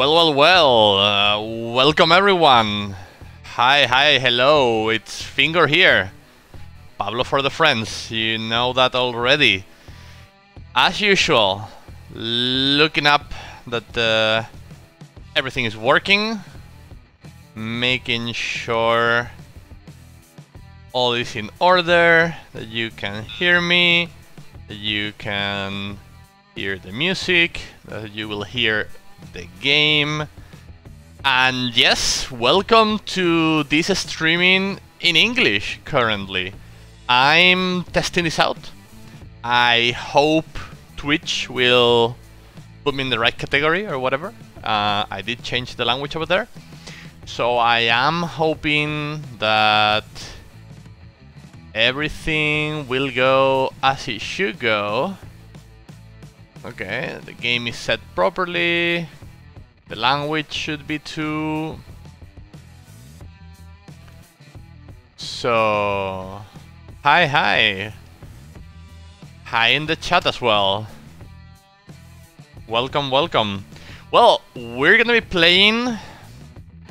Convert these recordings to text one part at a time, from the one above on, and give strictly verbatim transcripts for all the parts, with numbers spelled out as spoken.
Well, well, well, uh, welcome everyone. Hi, hi, hello, it's Fing zero r here. Pablo for the friends, you know that already. As usual, looking up that uh, everything is working, making sure all is in order, that you can hear me, that you can hear the music, that you will hear the game. And yes, welcome to this streaming in English. Currently I'm testing this out. I hope Twitch will put me in the right category or whatever. uh, I did change the language over there, so I am hoping that everything will go as it should go. Okay, the game is set properly. The language should be too. So, hi, hi. Hi in the chat as well. Welcome, welcome. Well, we're gonna be playing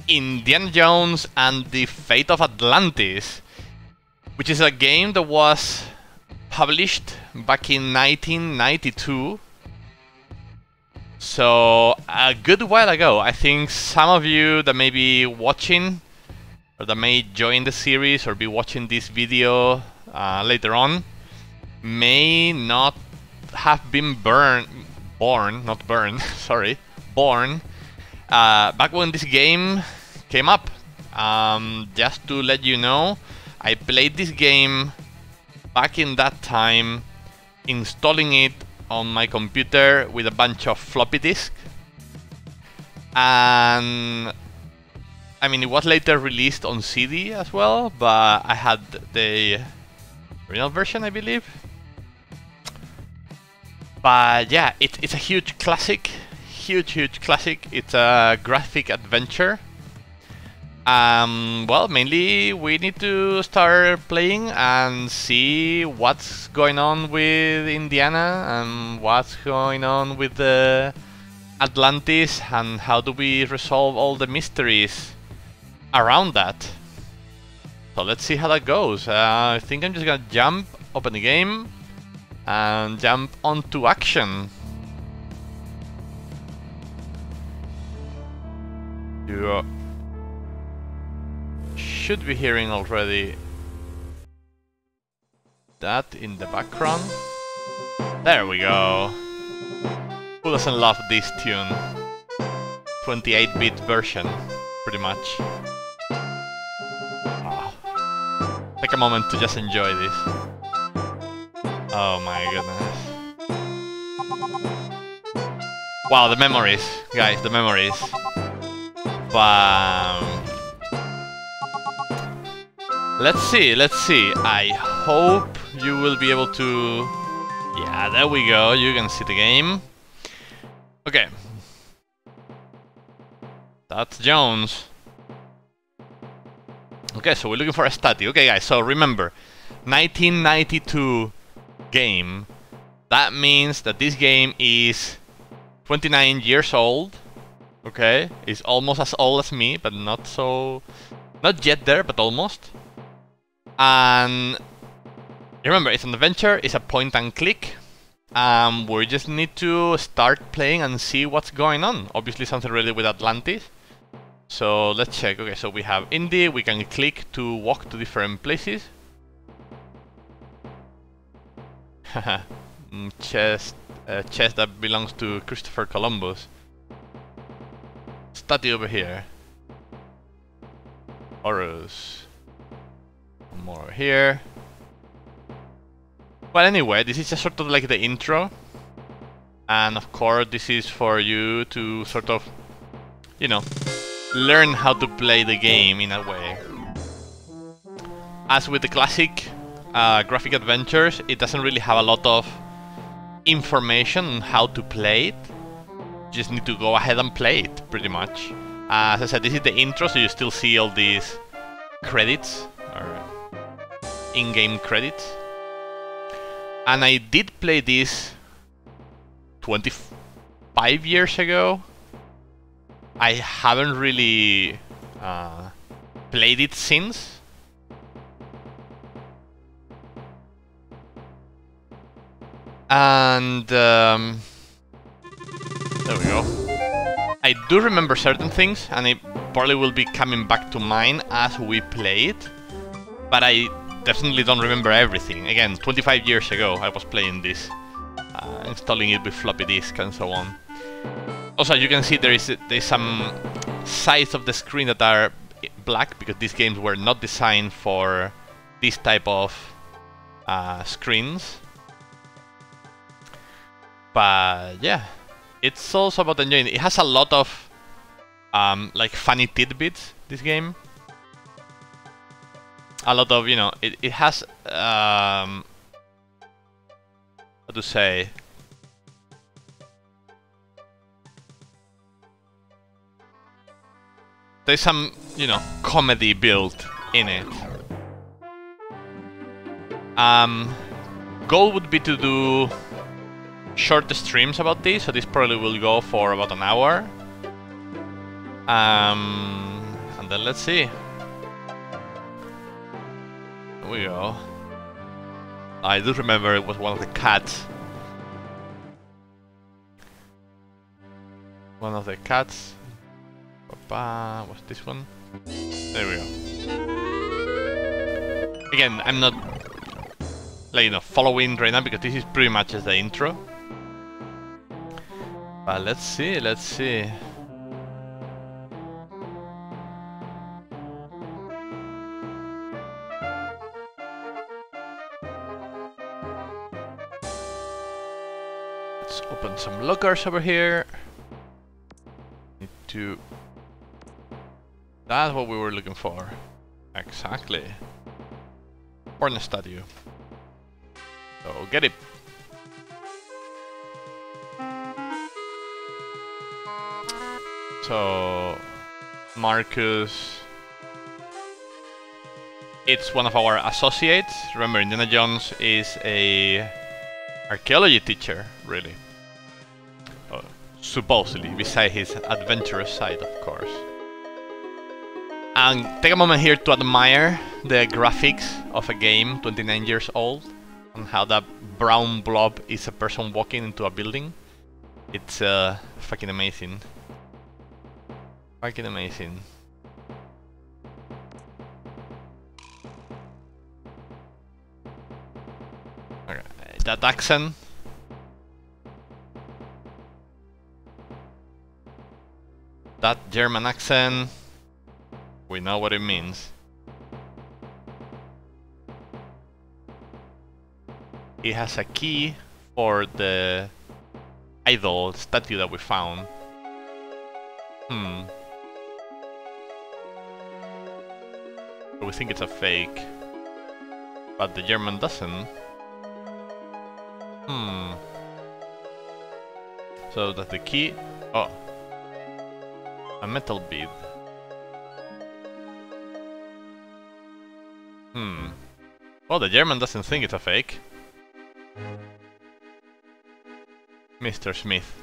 Indiana Jones and the Fate of Atlantis, which is a game that was published back in nineteen ninety-two. So, a good while ago. I think some of you that may be watching, or that may join the series, or be watching this video uh, later on, may not have been burn, born, not burned, sorry, born, uh, back when this game came up. Um, just to let you know, I played this game back in that time, installing it on my computer with a bunch of floppy disks, and I mean it was later released on C D as well, but I had the original version, I believe. But yeah, it, it's a huge classic, huge huge classic. It's a graphic adventure. Um, well, mainly we need to start playing and see what's going on with Indiana and what's going on with the Atlantis and how do we resolve all the mysteries around that. So let's see how that goes. Uh, I think I'm just gonna jump, open the game, and jump onto action. Yeah. Should be hearing already that in the background. There we go. Who doesn't love this tune? twenty-eight bit version, pretty much. Oh. Take a moment to just enjoy this. Oh my goodness. Wow, the memories, guys, the memories. Bam. Let's see, let's see. I hope you will be able to... Yeah, there we go, you can see the game. Okay. That's Jones. Okay, so we're looking for a statue. Okay guys, so remember, nineteen ninety-two game. That means that this game is twenty-nine years old. Okay, it's almost as old as me, but not so... Not yet there, but almost. And remember, it's an adventure, it's a point and click. Um, we just need to start playing and see what's going on. Obviously something related with Atlantis. So let's check. Okay, so we have Indy, we can click to walk to different places. Haha, chest, a chest that belongs to Christopher Columbus. Statue over here. Horus. More here. Well, anyway, this is just sort of like the intro, and of course this is for you to sort of, you know, learn how to play the game in a way. As with the classic uh, graphic adventures, it doesn't really have a lot of information on how to play it. You just need to go ahead and play it, pretty much. Uh, as I said, this is the intro, so you still see all these credits, or in-game credits. And I did play this twenty-five years ago, I haven't really uh, played it since. And um, there we go. I do remember certain things, and it probably will be coming back to mine as we play it. But I definitely don't remember everything. Again, twenty-five years ago I was playing this, uh, installing it with floppy disk and so on. Also, you can see there is there's some sides of the screen that are black, because these games were not designed for this type of uh, screens. But yeah, it's also about enjoying it. It has a lot of um, like funny tidbits, this game. A lot of, you know, it, it has, um, how to say, there's some, you know, comedy built in it. Um, goal would be to do short streams about this, so this probably will go for about an hour. Um, and then let's see. We go. I do remember it was one of the cats. One of the cats. Papa, what's this one? There we go. Again, I'm not, like, you know, following right now, because this is pretty much as the intro. But let's see, let's see. Open some lockers over here. Need to... That's what we were looking for. Exactly. Porn statue. So get it. So... Marcus... It's one of our associates. Remember, Indiana Jones is a... archaeology teacher, really. Oh, supposedly, beside his adventurous side, of course. And take a moment here to admire the graphics of a game twenty-nine years old, and how that brown blob is a person walking into a building. It's uh, fucking amazing. Fucking amazing. That accent. That German accent. We know what it means. It has a key for the idol statue that we found. Hmm. We think it's a fake, but the German doesn't. Hmm. So that's the key. Oh. A metal bead. Hmm. Well, the German doesn't think it's a fake. Mister Smith.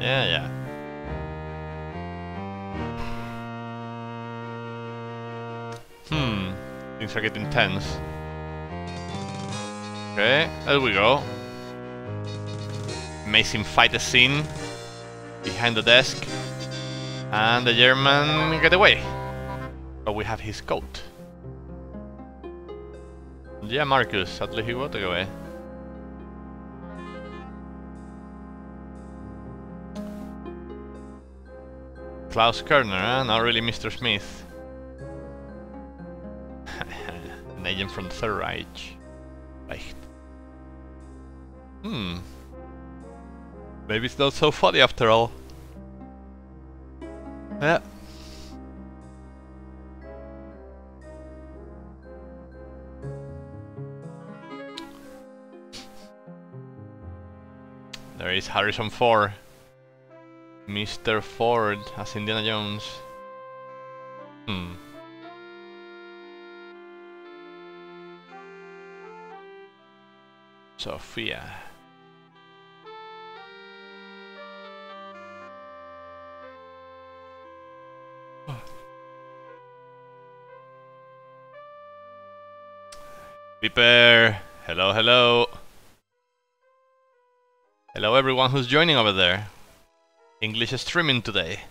Yeah, yeah. Hmm. Things are getting tense. Okay, there we go. Amazing fight scene behind the desk, and the German get away. But we have his coat. Yeah, Marcus, sadly he got away. Klaus Körner, eh? Not really Mister Smith. An agent from the Third Reich. Right. Hmm. Maybe it's not so funny after all. Yeah. There is Harrison Ford. Mister Ford as Indiana Jones. Hmm. Sophia. Prepare. Hello, hello. Hello everyone who's joining over there. English streaming today.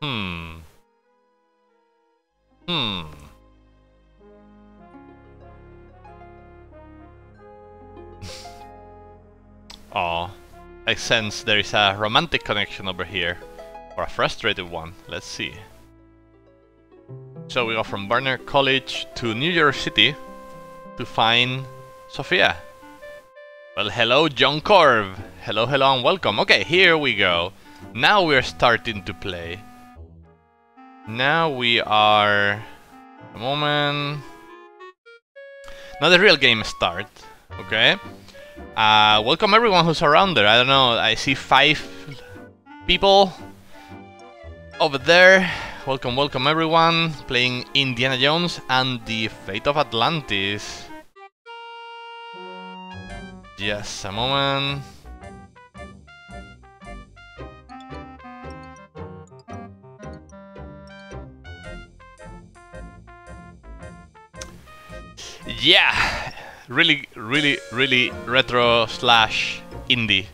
Hmm. Hmm. Aw. I sense there is a romantic connection over here. Or a frustrated one. Let's see. So we go from Barnard College to New York City to find Sophia. Well, hello John Corv. Hello, hello and welcome. Okay, here we go. Now we're starting to play. Now we are... A moment... Now the real game start. Okay. Uh, welcome everyone who's around there. I don't know, I see five people over there. Welcome, welcome everyone. Playing Indiana Jones and the Fate of Atlantis. Just a moment. Yeah! Really, really, really retro slash indie.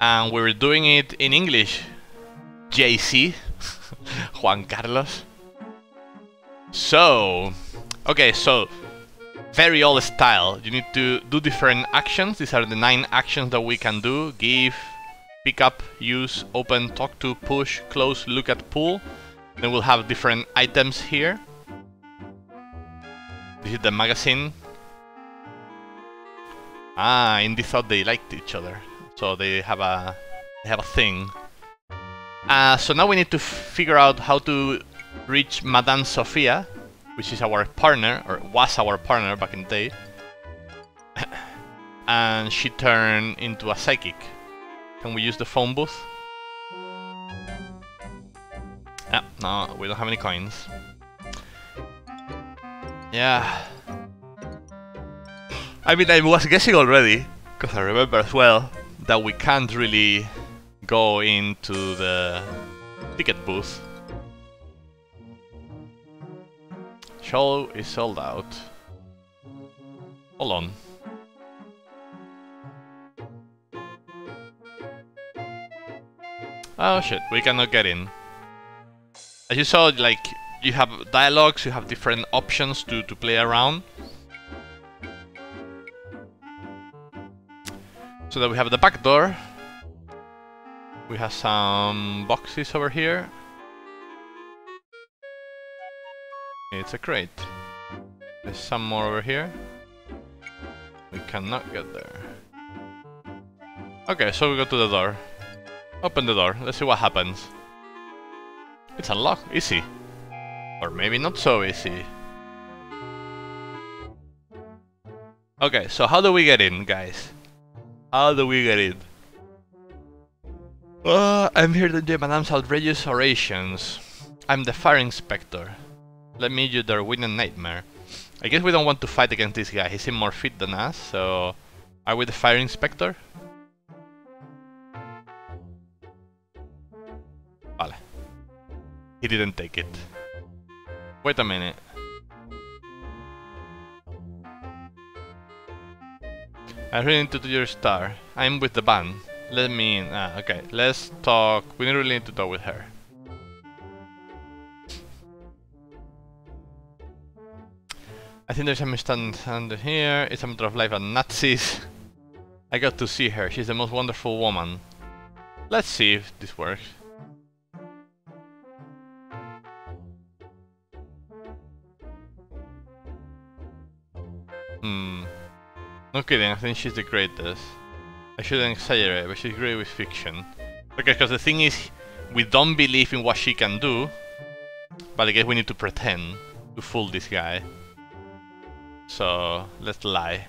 And we're doing it in English. J C. Juan Carlos. So... Okay, so... Very old style. You need to do different actions. These are the nine actions that we can do. Give, pick up, use, open, talk to, push, close, look at, pull. Then we'll have different items here. This is the magazine. Ah, Indy thought they liked each other, so they have a they have a thing. Uh, so now we need to figure out how to reach Madame Sophia, which is our partner, or was our partner back in the day. And she turned into a psychic. Can we use the phone booth? Ah, no, we don't have any coins. Yeah. I mean, I was guessing already, because I remember as well, that we can't really go into the ticket booth. Show is sold out. Hold on. Oh shit, we cannot get in. As you saw, like, you have dialogues, you have different options to, to play around. So that we have the back door. We have some boxes over here. It's a crate. There's some more over here. We cannot get there. Okay, so we go to the door. Open the door, let's see what happens. It's unlocked, easy. Or maybe not so easy. Okay, so how do we get in, guys? How do we get in? Uh, I'm here to do Madame's outrageous orations. I'm the fire inspector. Let me do their winning nightmare. I guess we don't want to fight against this guy. He's in more fit than us, so... Are we the fire inspector? Vale. He didn't take it. Wait a minute. I really need to do your star. I'm with the band. Let me in. Ah, okay. Let's talk. We really need to talk with her. I think there's a misunderstanding under here. It's a matter of life and Nazis. I got to see her. She's the most wonderful woman. Let's see if this works. Hmm. No kidding, I think she's the greatest. I shouldn't exaggerate, but she's great with fiction. Okay, because the thing is, we don't believe in what she can do, but I guess we need to pretend to fool this guy. So, let's lie.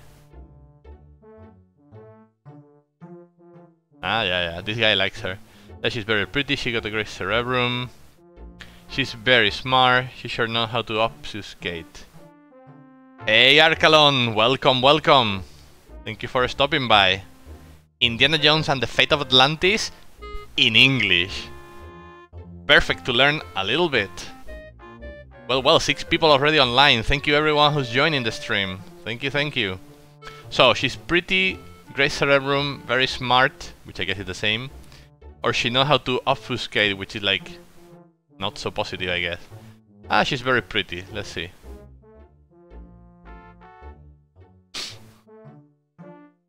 Ah, yeah, yeah, this guy likes her. Yeah, she's very pretty, she got a great cerebrum. She's very smart, she sure knows how to obfuscate. Hey Arcalon, welcome, welcome! Thank you for stopping by. Indiana Jones and the Fate of Atlantis in English. perfect to learn a little bit. Well, well, six people already online. Thank you everyone who's joining the stream. Thank you, thank you. So, she's pretty, great cerebrum, very smart, which I guess is the same. Or she knows how to obfuscate, which is like, not so positive, I guess. Ah, she's very pretty, let's see.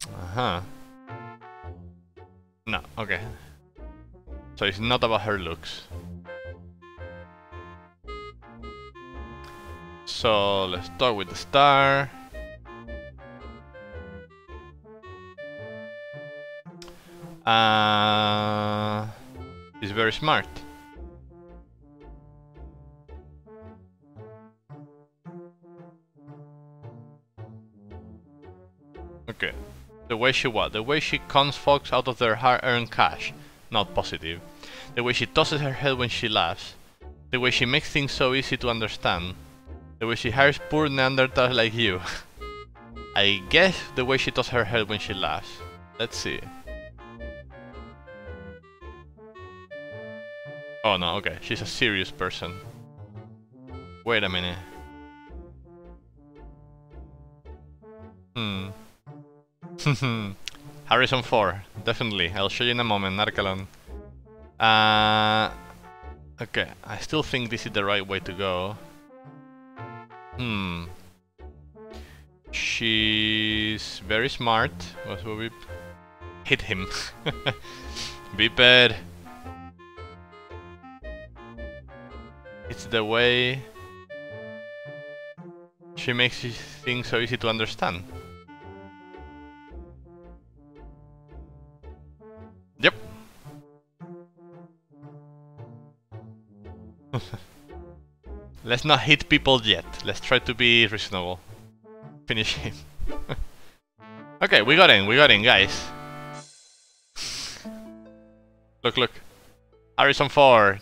Uh-huh. No, okay. So it's not about her looks. So let's start with the star. Uh, she's very smart. Okay. The way she what? The way she cons folks out of their hard-earned cash. Not positive. The way she tosses her head when she laughs. The way she makes things so easy to understand. The way she hires poor Neanderthals like you. I guess the way she tosses her head when she laughs. Let's see. Oh no, okay. She's a serious person. Wait a minute. Hmm. Harrison Ford, definitely. I'll show you in a moment, Narcalon. Uh, okay, I still think this is the right way to go. Hmm. She's very smart. What will we hit him? Beeped. It's the way she makes things so easy to understand. Yep. Let's not hit people yet. Let's try to be reasonable. Finish him. Okay, we got him, we got him, guys. Look, look. Harrison Ford.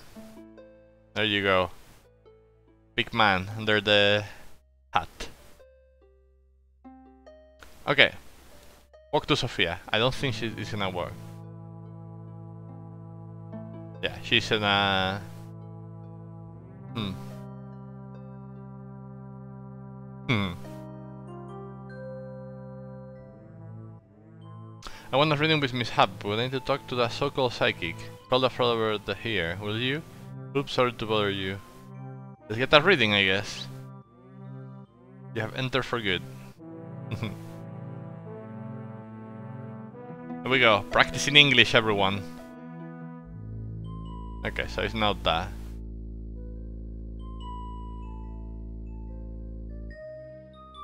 There you go. Big man under the hat. Okay. Walk to Sophia. I don't think she's gonna work. Yeah, she's in a... Hmm. Hmm. I want a reading with Miss Hub, but I need to talk to that so-called psychic. Call the fraud over the here, will you? Oops, sorry to bother you. Let's get that reading, I guess. You have entered for good. Here we go, practicing English, everyone. Okay, so it's not that.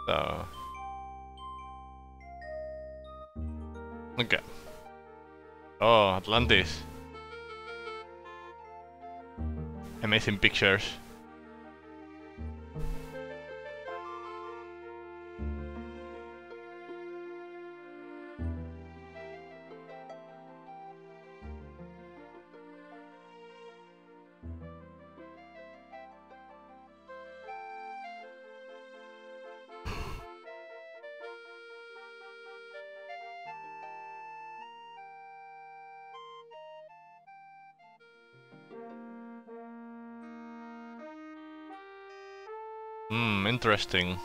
So... Okay. Oh, Atlantis. Amazing pictures. Hmm, interesting.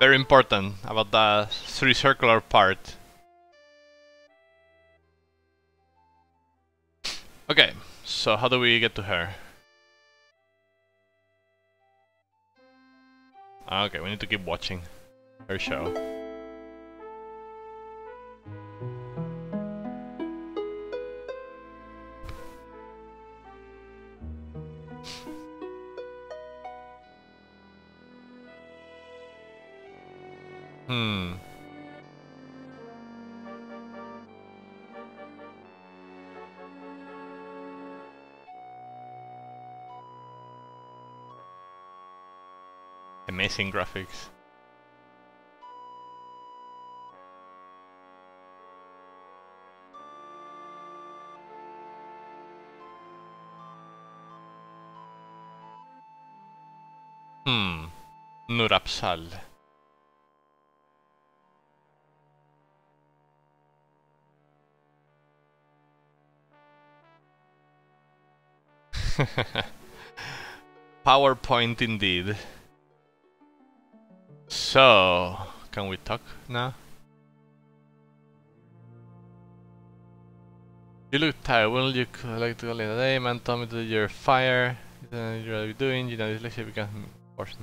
Very important about the three circular part. Okay, so how do we get to her? Okay, we need to keep watching her show. Hmm. Amazing graphics. Hmm. Nur-Ab-Sal. PowerPoint indeed. So, can we talk now? You look tired, wouldn't you like to go in the day? Man told me that you're fire. You know what you're doing, you know, dyslexia becomes forced.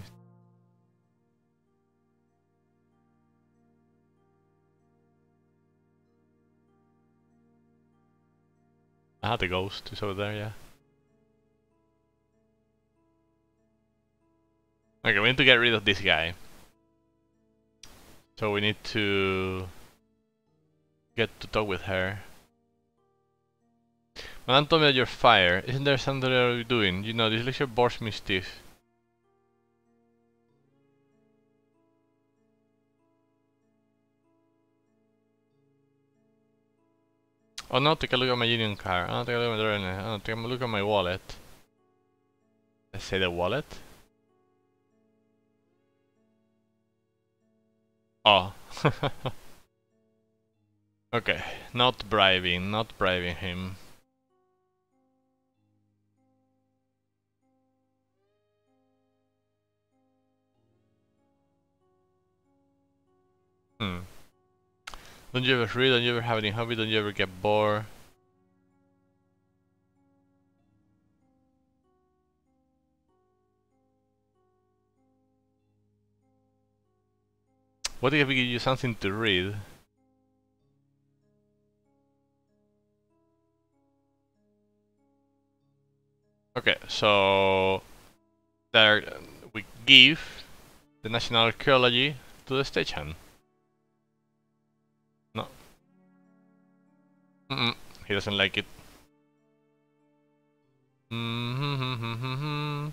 Ah, the ghost is over there, yeah. Okay, we need to get rid of this guy. So we need to get to talk with her. Madame told me that you're fire. Isn't there something that you're doing? You know, this lecture bores me stiff. Oh no, take a look at my union card. Oh, take a look at my drawing. Oh, take a look at my wallet. Let's say the wallet. Oh. Okay, not bribing, not bribing him. Hmm. Don't you ever read? Don't you ever have any hobby? Don't you ever get bored? What if we give you something to read? Okay, so there we give the National Archaeology to the stagehand. Mm-mm, he doesn't like it. Mm-hmm-hmm-hmm-hmm-hmm.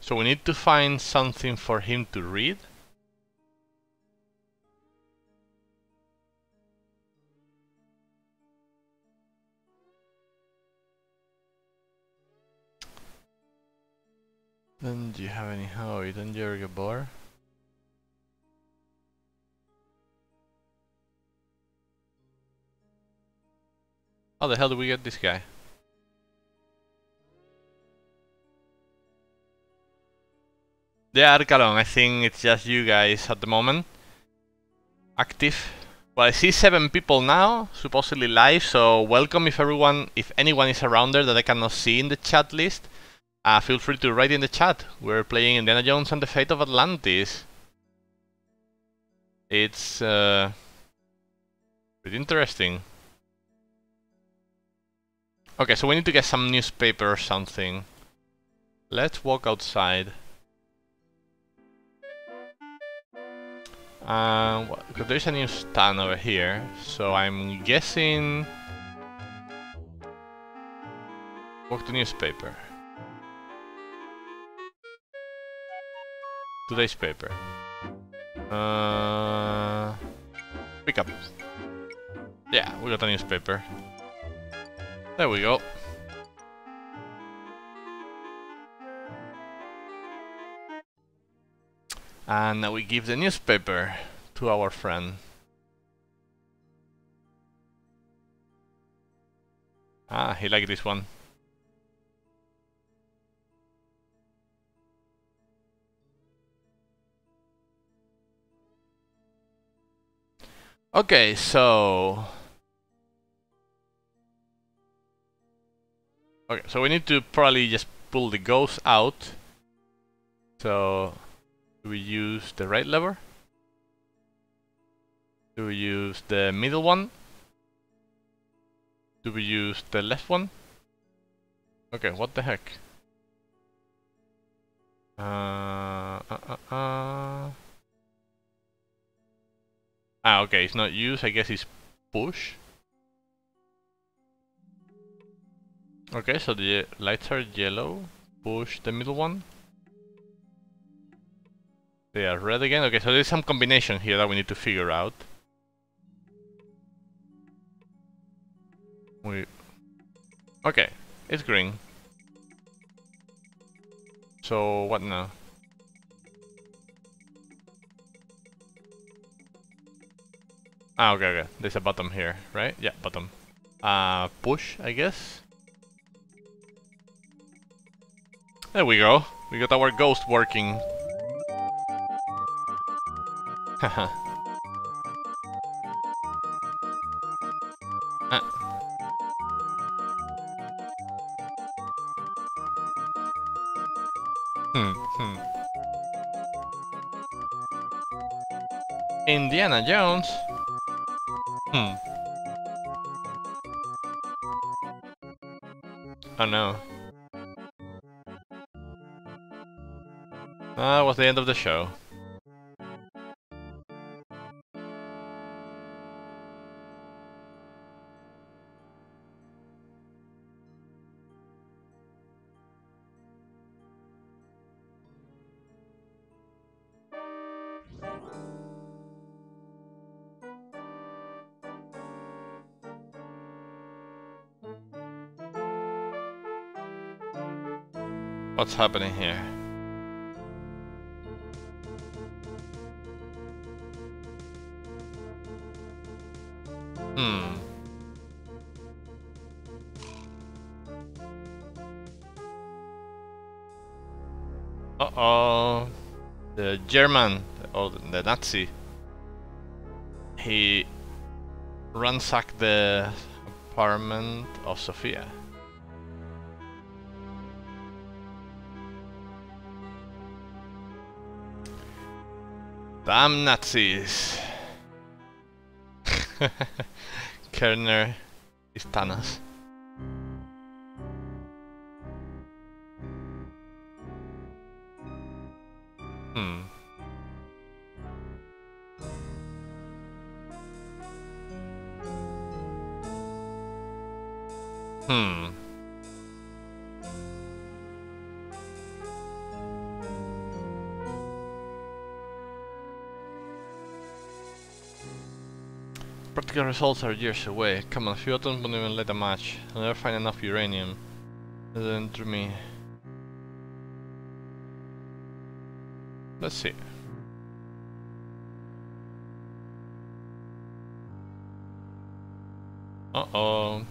So we need to find something for him to read. Then do you have any hobby? Don't you ever get bored? How the hell do we get this guy? Yeah, Arcalon, I think it's just you guys at the moment. Active. Well, I see seven people now, supposedly live, so welcome if everyone, if anyone is around there that I cannot see in the chat list. Uh, feel free to write in the chat. We're playing Indiana Jones and the Fate of Atlantis. It's uh, pretty interesting. Okay, so we need to get some newspaper or something. Let's walk outside. Um, well, there's a news stand over here, so I'm guessing... Walk to newspaper. Today's paper. Uh, pick up. Yeah, we got a newspaper. There we go. And now we give the newspaper to our friend. Ah, he liked this one. Okay, so... Okay, so we need to probably just pull the ghost out. So, do we use the right lever? Do we use the middle one? Do we use the left one? Okay, what the heck? Uh, uh, uh, uh. Ah, okay, it's not use, I guess it's push. Okay, so the lights are yellow. Push the middle one. They are red again. Okay, so there's some combination here that we need to figure out. We... Okay, it's green. So, what now? Ah, okay, okay. There's a button here, right? Yeah, button. Uh, push, I guess. There we go. We got our ghost working. Haha. Ah. Hmm, hmm. Indiana Jones? Hmm. Oh no. That was the end of the show. What's happening here? Hmm. Uh-oh. The German, or the Nazi, he ransacked the apartment of Sophia. Damn Nazis! Körner is Thanos. Hmm. Hmm. Practical results are years away. Come on, few atoms won't even light a match. I'll never find enough uranium. It doesn't do me. Let's see. Uh-oh.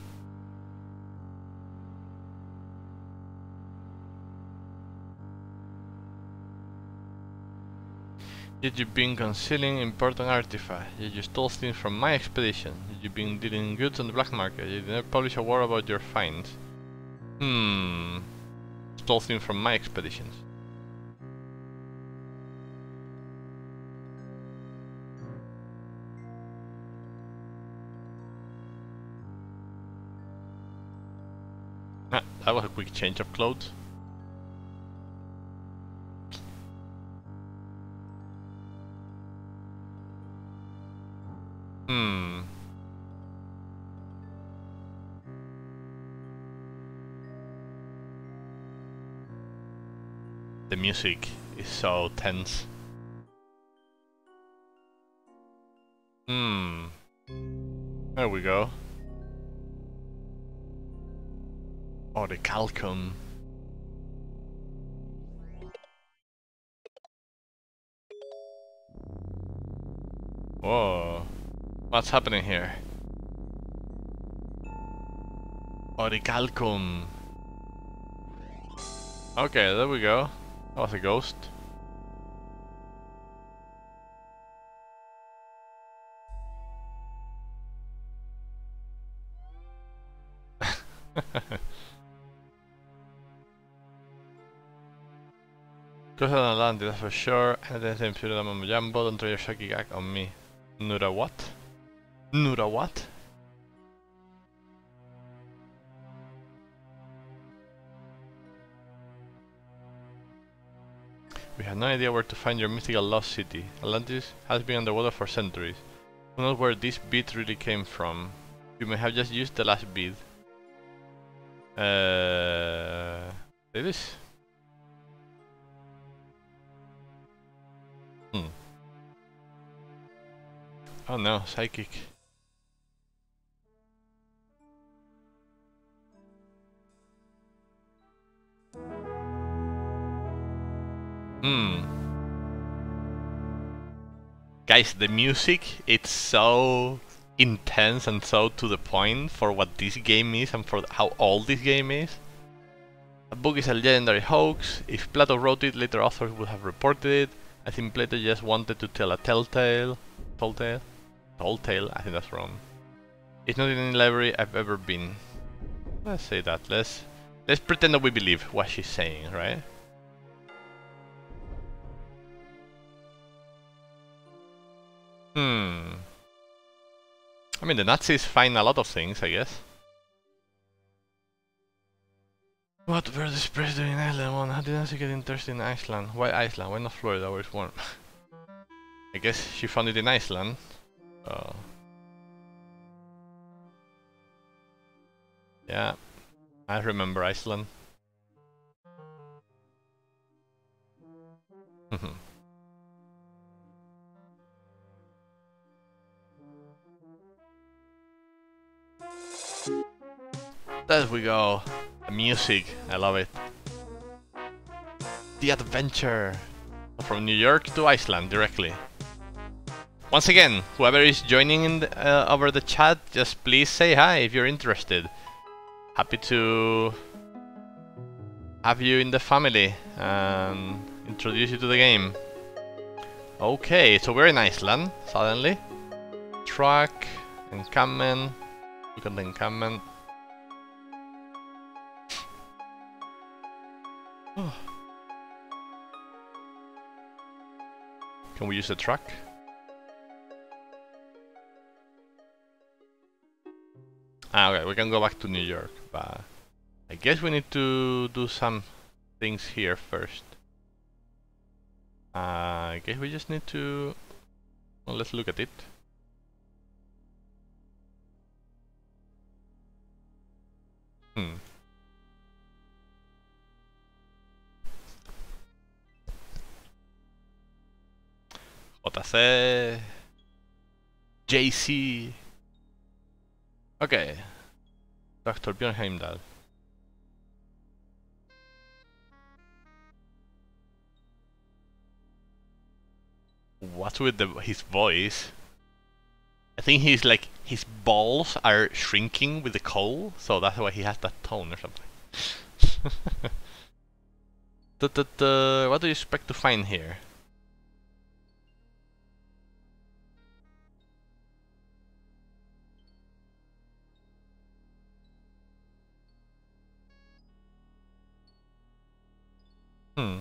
Yet you've been concealing important artifacts, yet you stole things from my expedition, yet you've been dealing goods on the black market, yet you never publish a word about your finds. Hmm. Stole things from my expeditions. Ah, that was a quick change of clothes. Hmm. The music is so tense. Hmm. There we go. Orichalcum. Whoa. What's happening here? Orichalcum. Okay, there we go. That was a ghost. Coast of Atlantis, that's for sure. And then I'm sure that I'm a jumbo. Don't try your shaky gag on me. Nura what? Nura what? We have no idea where to find your mythical lost city. Atlantis has been underwater for centuries. Who knows where this bead really came from? You may have just used the last bead. Uh, it is. Hmm. Oh no, psychic. Hmm. Guys, the music, it's so intense and so to the point for what this game is and for how old this game is. A book is a legendary hoax. If Plato wrote it, later authors would have reported it. I think Plato just wanted to tell a telltale. Tall tale? Tall tale? I think that's wrong. It's not in any library I've ever been. Let's say that. Let's let's pretend that we believe what she's saying, right? Hmm. I mean, the Nazis find a lot of things, I guess. What were the press doing in Iceland? One, how did Nancy get interested in Iceland? Why Iceland? Why not Florida, where it's warm? I guess she found it in Iceland. Uh, yeah, I remember Iceland. There we go. The music, I love it. The adventure from New York to Iceland directly. Once again, whoever is joining in the, uh, over the chat, just please say hi if you're interested. Happy to have you in the family and introduce you to the game. Okay, so we're in Iceland suddenly. Truck, encampment. Look at the encampment. Can we use the truck? Ah, okay, we can go back to New York, but I guess we need to do some things here first. Uh, I guess we just need to... Well, let's look at it. Hmm. J C, J C. Okay. Doctor Bjorn Heimdall. What's with the, his voice? I think he's like, his balls are shrinking with the cold, so that's why he has that tone or something. Da-da-da. What do you expect to find here? Hmm.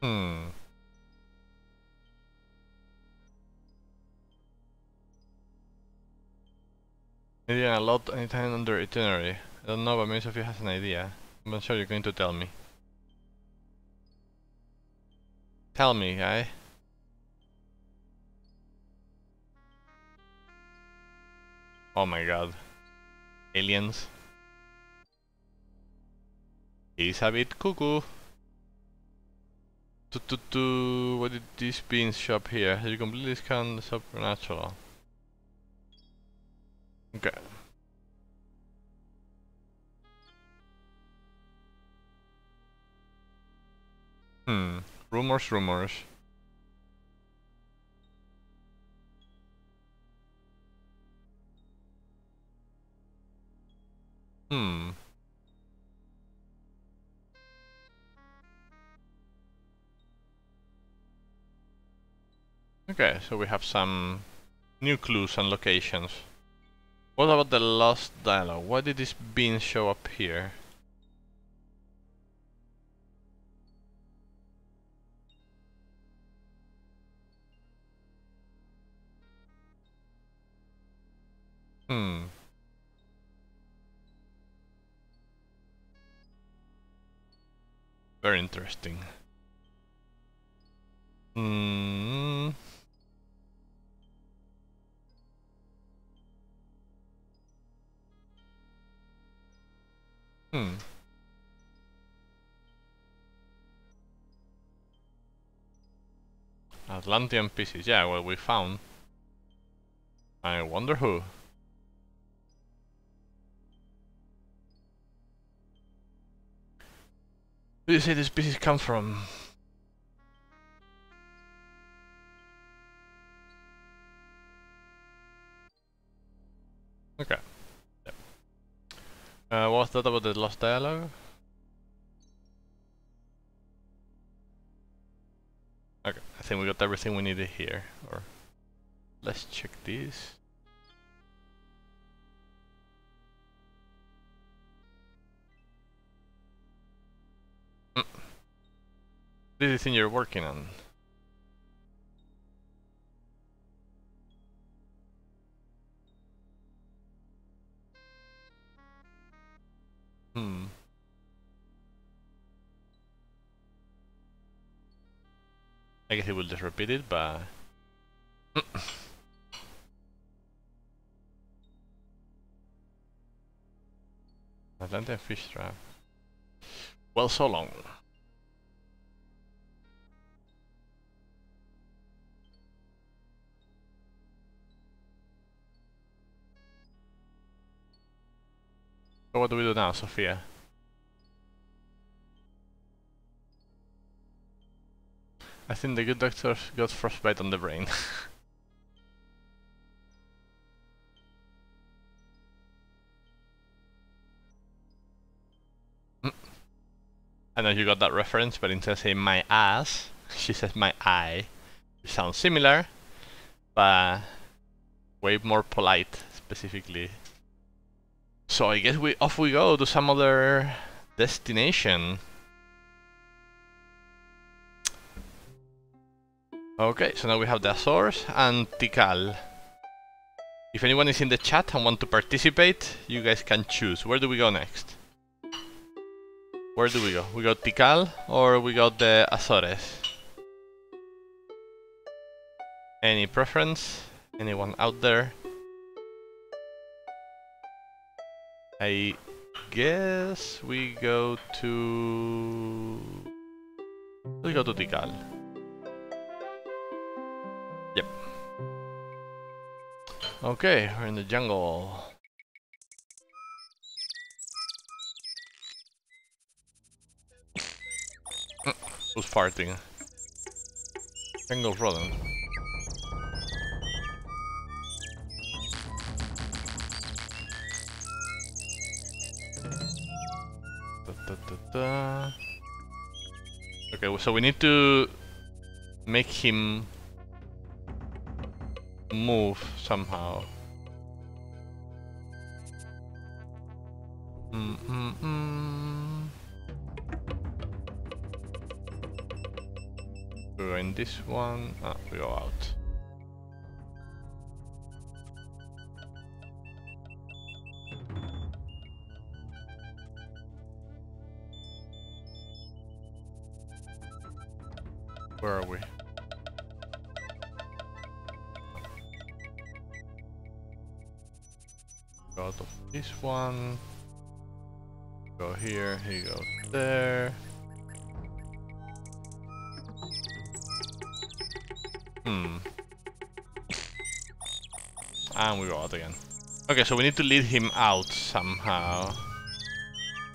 Hmm. Indiana, a lot anytime under itinerary. I don't know, but maybe Sophia has an idea. I'm not sure you're going to tell me. Tell me, guy. Oh my god. Aliens. He's a bit cuckoo. Tu tu tu. What did this beans shop here? Have you completely scanned the supernatural? Okay. Hmm. Rumors, rumors. Hmm. Okay, so we have some new clues and locations. What about the last dialogue? Why did this bean show up here? Hmm. Very interesting. Mm. Hmm. Atlantean pieces. Yeah, well, we found. I wonder who. Where do you say this species come from? Okay. Yep. Uh, what's that about the lost dialogue? Okay, I think we got everything we needed here. Or let's check these. Mm. This is the thing you're working on. Hmm. I guess it will just repeat it, but Atlantis fish trap. Well, so long. So what do we do now, Sophia? I think the good doctor got frostbite on the brain. I know you got that reference, but instead of saying my ass, she says my eye. It sounds similar, but way more polite, specifically. So I guess we off we go to some other destination. Okay, so now we have the Azores and Tikal. If anyone is in the chat and want to participate, you guys can choose. Where do we go next? Where do we go? We got Tikal or we got the Azores? Any preference? Anyone out there? I guess we go to... we go to Tikal. Yep. Okay, we're in the jungle. Who's farting? Jungle rodent. Da, da, da. Okay, so we need to make him move somehow. Mm -mm -mm. We're in this one. Ah, we go out. Where are we? Go out of this one. Go here, he goes there. Hmm. And we go out again. Okay, so we need to lead him out somehow.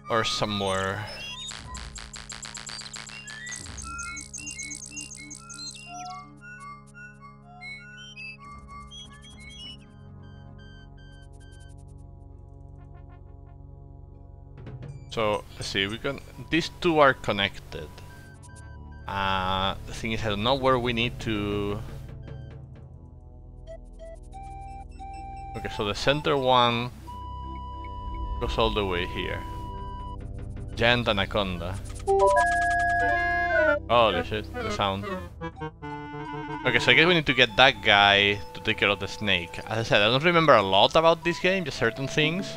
Or somewhere. So let's see, we can. These two are connected. Uh, the thing is, I don't know where we need to. Okay, so the center one goes all the way here. Giant Anaconda. Holy shit, the sound. Okay, so I guess we need to get that guy to take care of the snake. As I said, I don't remember a lot about this game, just certain things.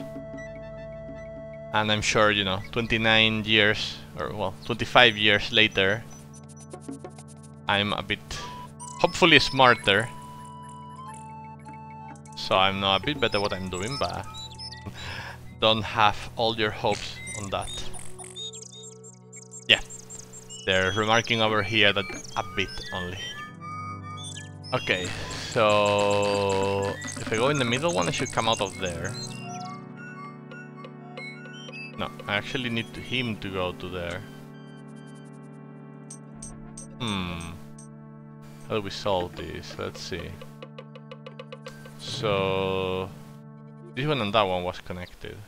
And I'm sure, you know, twenty-nine years, or well, twenty-five years later, I'm a bit, hopefully smarter. So I'm not a bit better what I'm doing, but don't have all your hopes on that. Yeah, they're remarking over here that a bit only. Okay, so if I go in the middle one, I should come out of there. No, I actually need to him to go to there. Hmm. How do we solve this? Let's see. So... This one and that one was connected.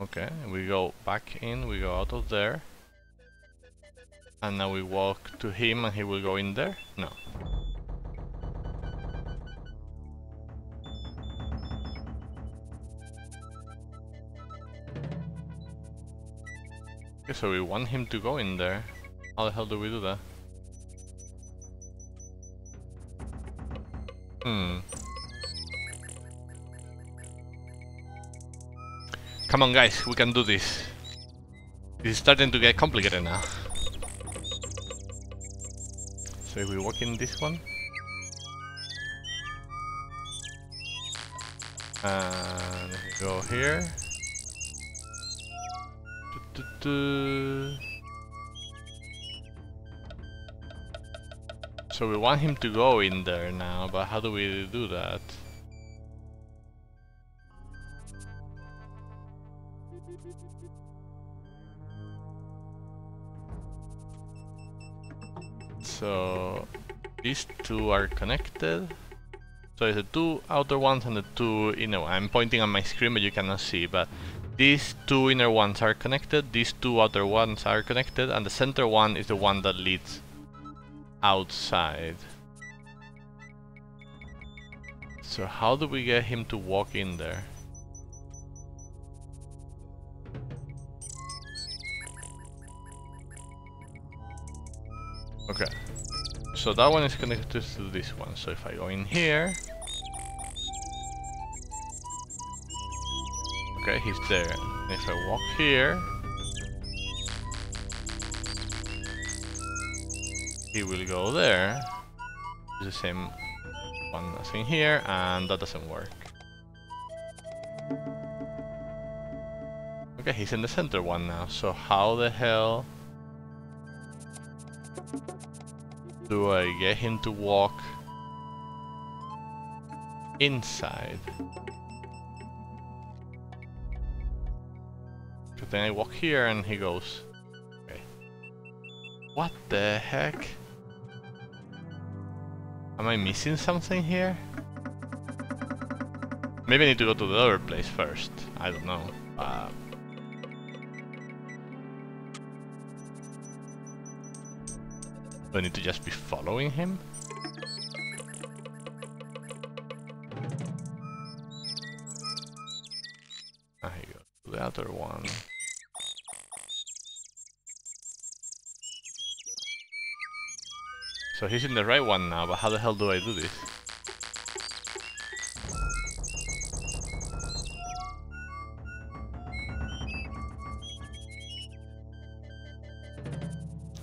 Okay, we go back in, we go out of there. And now we walk to him and he will go in there? No. Okay, so we want him to go in there. How the hell do we do that? Hmm. Come on guys, we can do this. This is starting to get complicated now. So if we walk in this one, and if we go here, do, do, do. So we want him to go in there now, but how do we do that? So these two are connected. So it's the two outer ones and the two inner ones. I'm pointing on my screen but you cannot see, but these two inner ones are connected, these two outer ones are connected, and the center one is the one that leads outside. So how do we get him to walk in there? Okay. So that one is connected to this one, so if I go in here... Okay, he's there. And if I walk here... He will go there. It's the same one as in here, and that doesn't work. Okay, he's in the center one now, so how the hell... do I get him to walk inside? But then I walk here and he goes. Okay. What the heck? Am I missing something here? Maybe I need to go to the other place first. I don't know. Uh, Do I need to just be following him? I go to the other one. So he's in the right one now, but how the hell do I do this?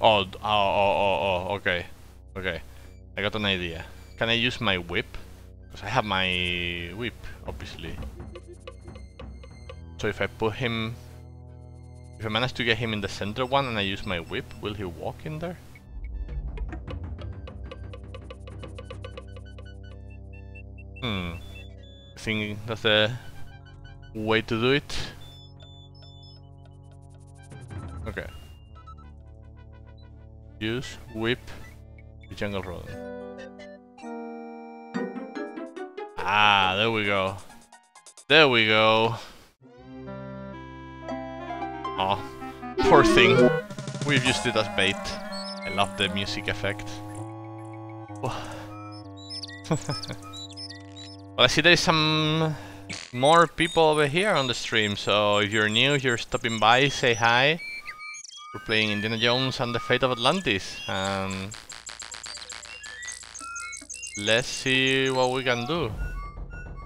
Oh, oh, oh, oh, okay, okay, I got an idea. Can I use my whip? Because I have my whip, obviously. So if I put him... If I manage to get him in the center one and I use my whip, will he walk in there? Hmm, I think that's the way to do it. Okay. Use whip the jungle road. Ah, there we go. There we go. Oh, poor thing. We've used it as bait. I love the music effect. Well, I see there is some more people over here on the stream. So if you're new, if you're stopping by, say hi. We're playing Indiana Jones and the Fate of Atlantis. Um, let's see what we can do.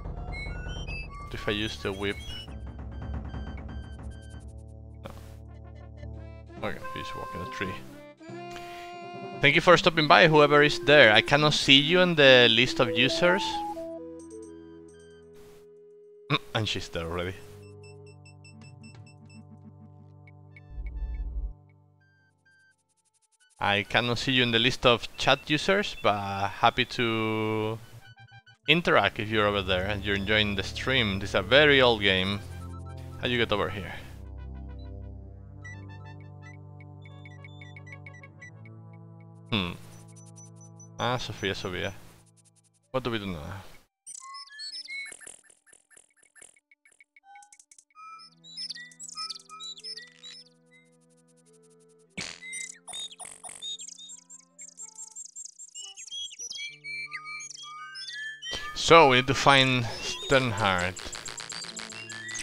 What if I use the whip? No. Okay, please walk in the tree. Thank you for stopping by, whoever is there. I cannot see you in the list of users. And she's there already. I cannot see you in the list of chat users, but happy to interact if you're over there and you're enjoying the stream. This is a very old game. How do you get over here? Hmm. Ah, Sophia, Sophia. What do we do now? So we need to find Sternhardt.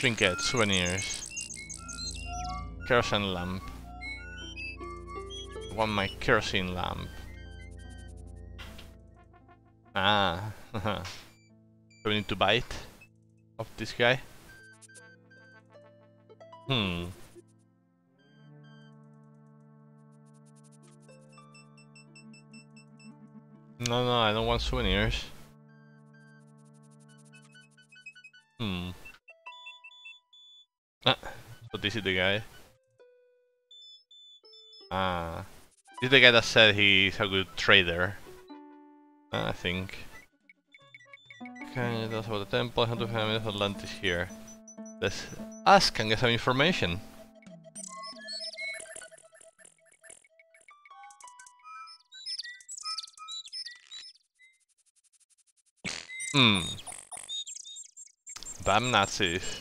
Trinkets, souvenirs. Kerosene lamp. I want my kerosene lamp. Ah, so we need to bite off this guy. Hmm. No, no, I don't want souvenirs. Hmm. Ah, so this is the guy. Ah, this is the guy that said he's a good trader. I think. Okay, that's about the temple. one hundred fifty minutes of Atlantis here. Let's ask and get some information. Hmm. Damn Nazis.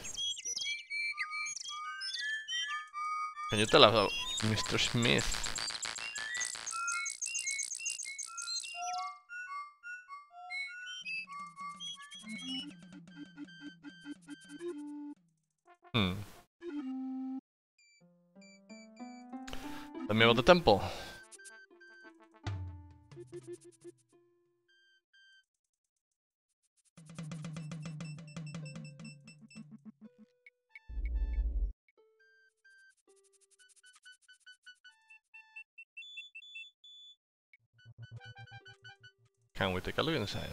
Can you tell us about Mister Smith? Let me go to the temple. Can we take a look inside?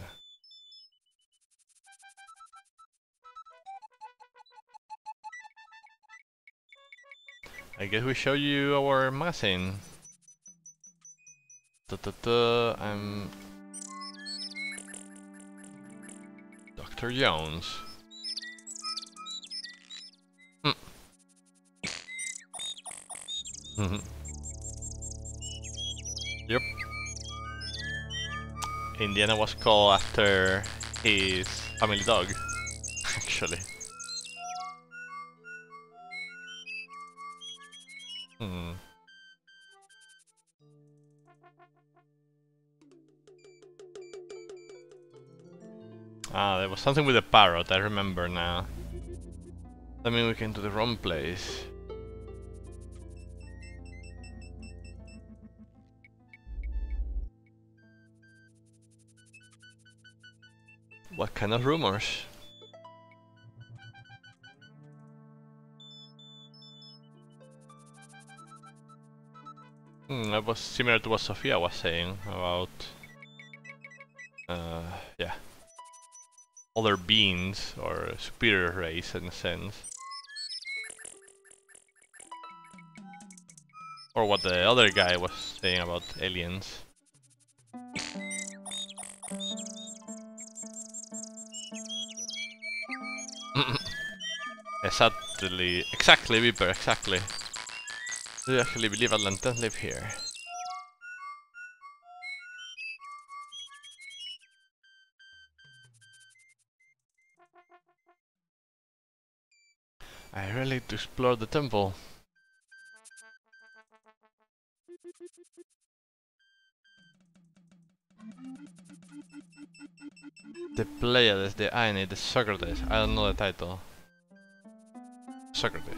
I guess we show you our massing. Duh, duh, duh, I'm Doctor Jones. Mm. Mm-hmm. Yep. Indiana was called after his family dog, actually. Hmm. Ah, there was something with a parrot, I remember now. That means we came to the wrong place. What kind of rumors? Mm, that was similar to what Sophia was saying about, uh, yeah, other beings or superior race in a sense, or what the other guy was saying about aliens. Exactly, exactly, Viper, exactly. Do you actually believe Atlanteans live here? I really need to explore the temple. The Pleiades, the Aeneid, the Socrates. I don't know the title. Socrates.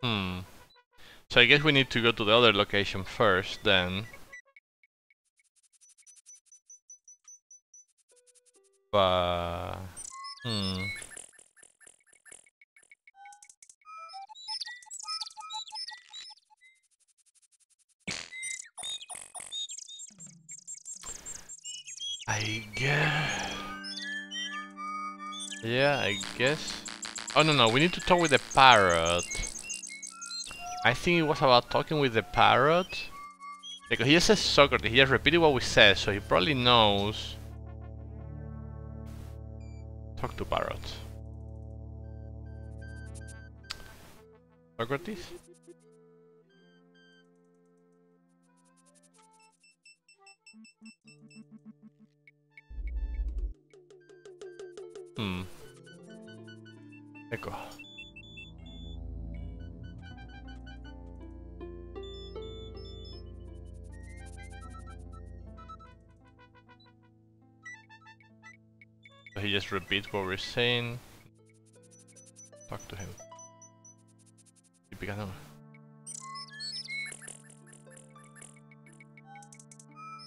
Hmm. So I guess we need to go to the other location first, then. But... Hmm. I guess... Yeah, I guess... Oh no, no, we need to talk with the parrot. I think it was about talking with the parrot, because he just says Socrates, he just repeated what we said, so he probably knows. Talk to parrot. Socrates? Hmm. Echo. So he just repeats what we're saying. Talk to him.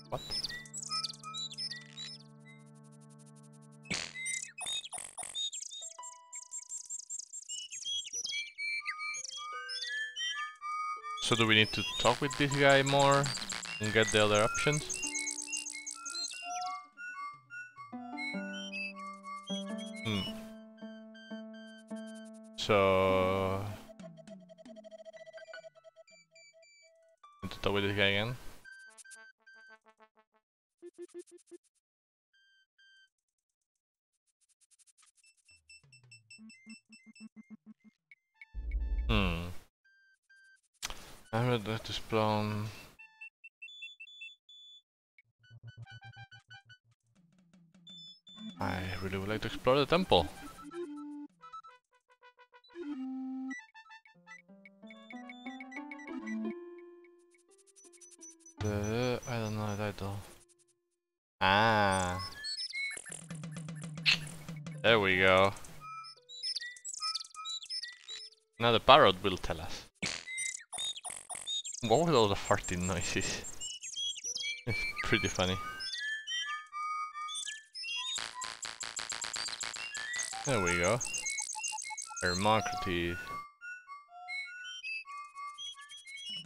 What? So do we need to talk with this guy more and get the other options? Hmm. So... with this guy again. Hmm. I would have to spawn. I really would like to explore the temple. Now the parrot will tell us. What were all the farting noises? It's pretty funny. There we go. Hermocrates.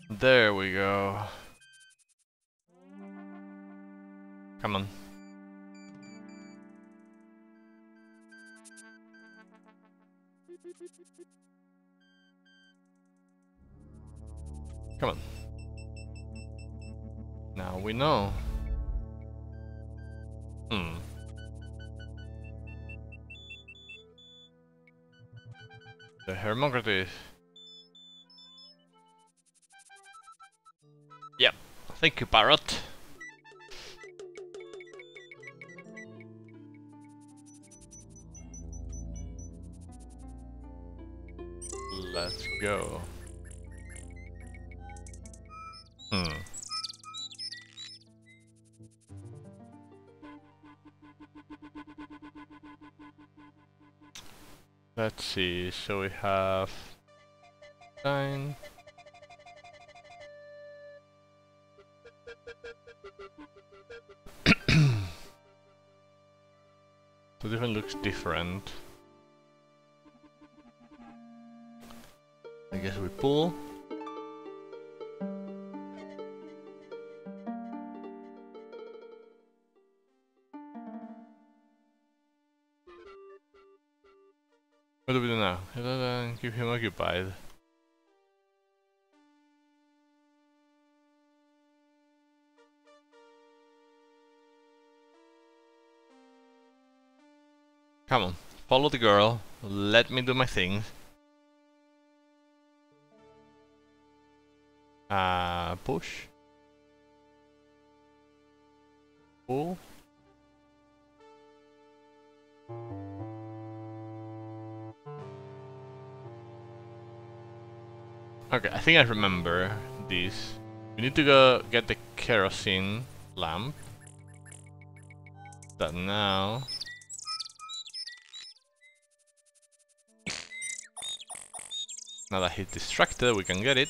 There we go. Come on. Come on. Now we know. Hmm. The Hermocrates. Yep. Thank you, parrot. Let's go. Hmm. Let's see, so we have nine. So different looks different. I guess we pull. What do we do now? Keep him occupied. Come on, follow the girl, let me do my thing. Uh, push. Pull. Okay, I think I remember this. We need to go get the kerosene lamp. That now. Now that he's distracted, we can get it.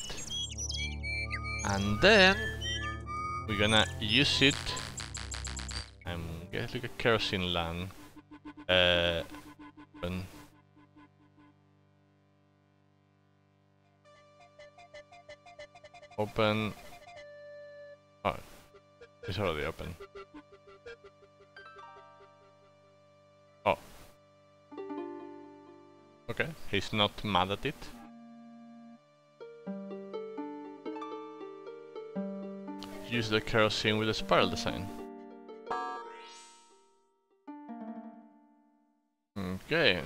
And then we're gonna use it. I'm gonna look at kerosene lamp. Uh. Open. Open. Oh, it's already open. Oh. Okay, he's not mad at it. Use the kerosene with the spiral design. Okay.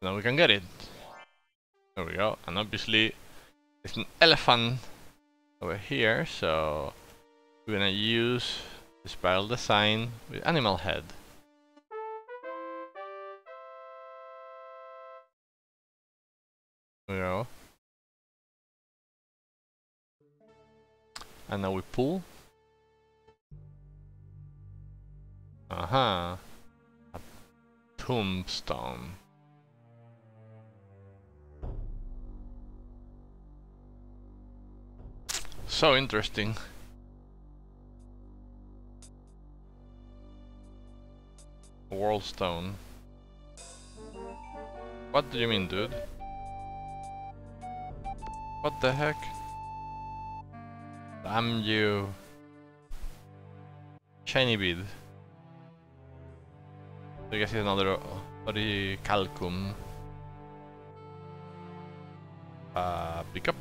So Now we can get it. There we go. And obviously there's an elephant over here, so we're gonna use the spiral design with animal head. There we go. And now we pull. Aha. Uh-huh. A tombstone. So interesting. World stone. What do you mean, dude? What the heck? Damn you. Shiny bead. I guess it's another Orichalcum. Uh, pick up.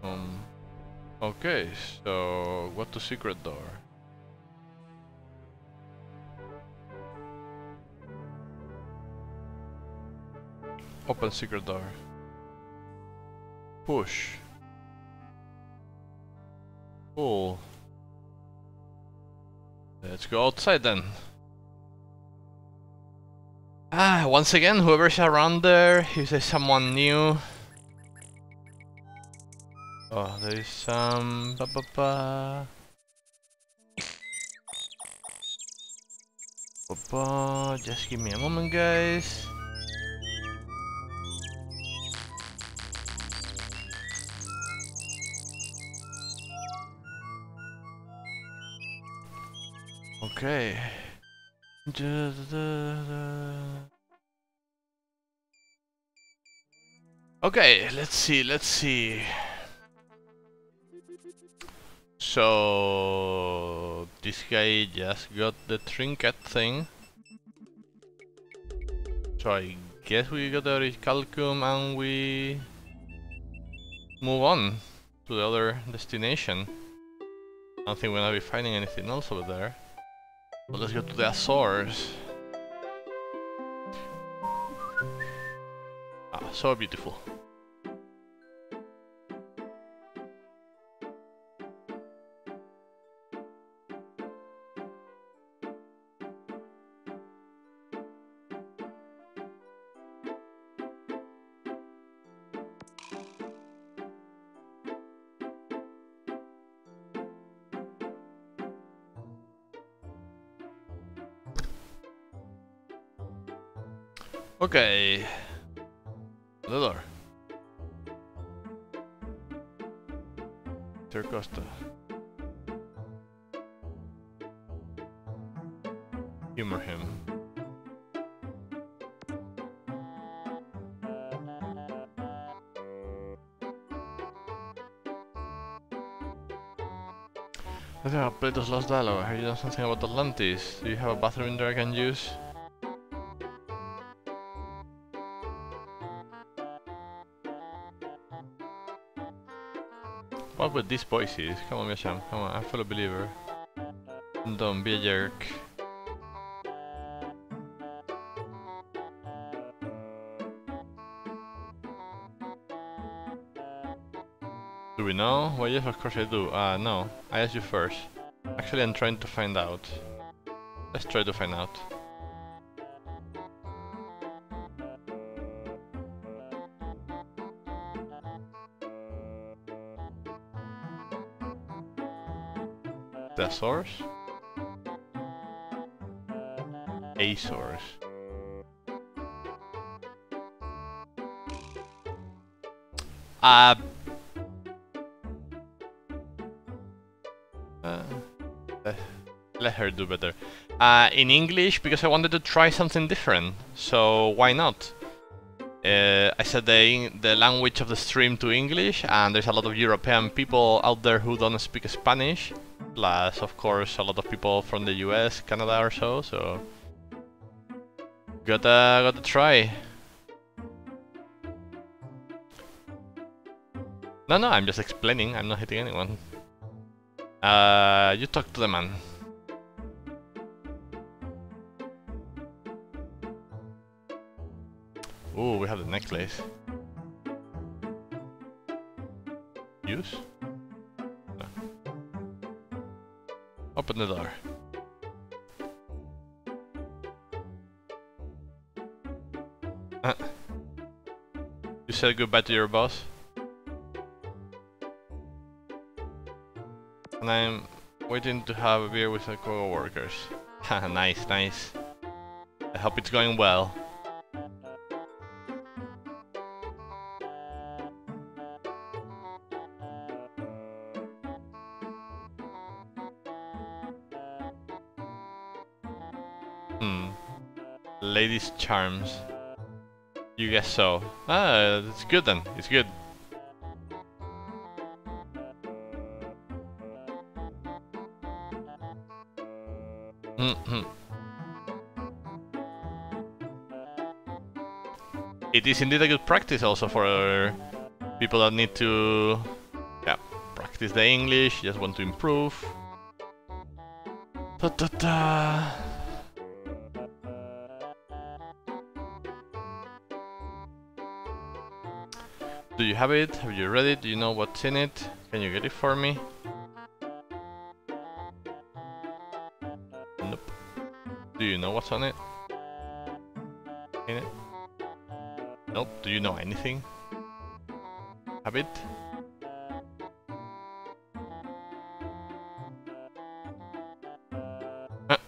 Um. Okay, so what to secret door? Open secret door. Push. Pull. Let's go outside then. Ah, once again, whoever's around there, if there's someone new. Oh, there is some. Ba ba ba. Ba ba. Just give me a moment, guys. Okay. Da, da, da. Okay, let's see, let's see. So this guy just got the trinket thing. So I guess we got the Orichalcum and we move on to the other destination. I don't think we're gonna be finding anything else over there. Well, let's go to the Azores. Ah, so beautiful. Okay, the door. Tercosta. Humor him. Okay, Plato's Lost Dialogue. Have you done something about Atlantis? Do you have a bathroom there I can use? What with these voices? Come on, Mesham, come on, I'm full of believer. Don't be a jerk. Do we know? Well, yes, of course I do. Ah, uh, no. I asked you first. Actually, I'm trying to find out. Let's try to find out. Azores? Azores. Uh, uh, let her do better. Uh, in English, because I wanted to try something different, so why not? Uh, I said the, the language of the stream to English, and there's a lot of European people out there who don't speak Spanish. Plus, of course, a lot of people from the U S, Canada or so, so... Gotta, gotta try. No, no, I'm just explaining. I'm not hitting anyone. Uh, you talk to the man. Ooh, we have the necklace. Use? No. Open the door. Uh, you said goodbye to your boss? And I'm waiting to have a beer with my co-workers. Nice, nice. I hope it's going well. Hmm. Ladies' charms. You guess so. Ah, it's good then. It's good. It is indeed a good practice also for people that need to yeah, practice the English, just want to improve. Da, da, da. Do you have it? Have you read it? Do you know what's in it? Can you get it for me? Nope. Do you know what's on it? In it? Nope. Do you know anything? Have it? Ah.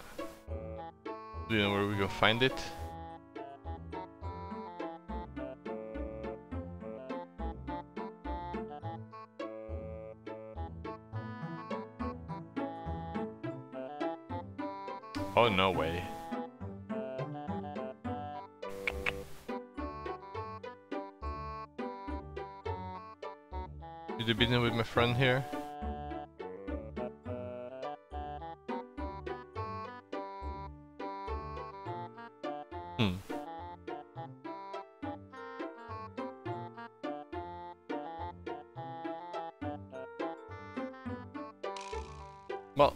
Do you know where we go find it? Oh, no way. Did you beat him with my friend here? Hmm. Well,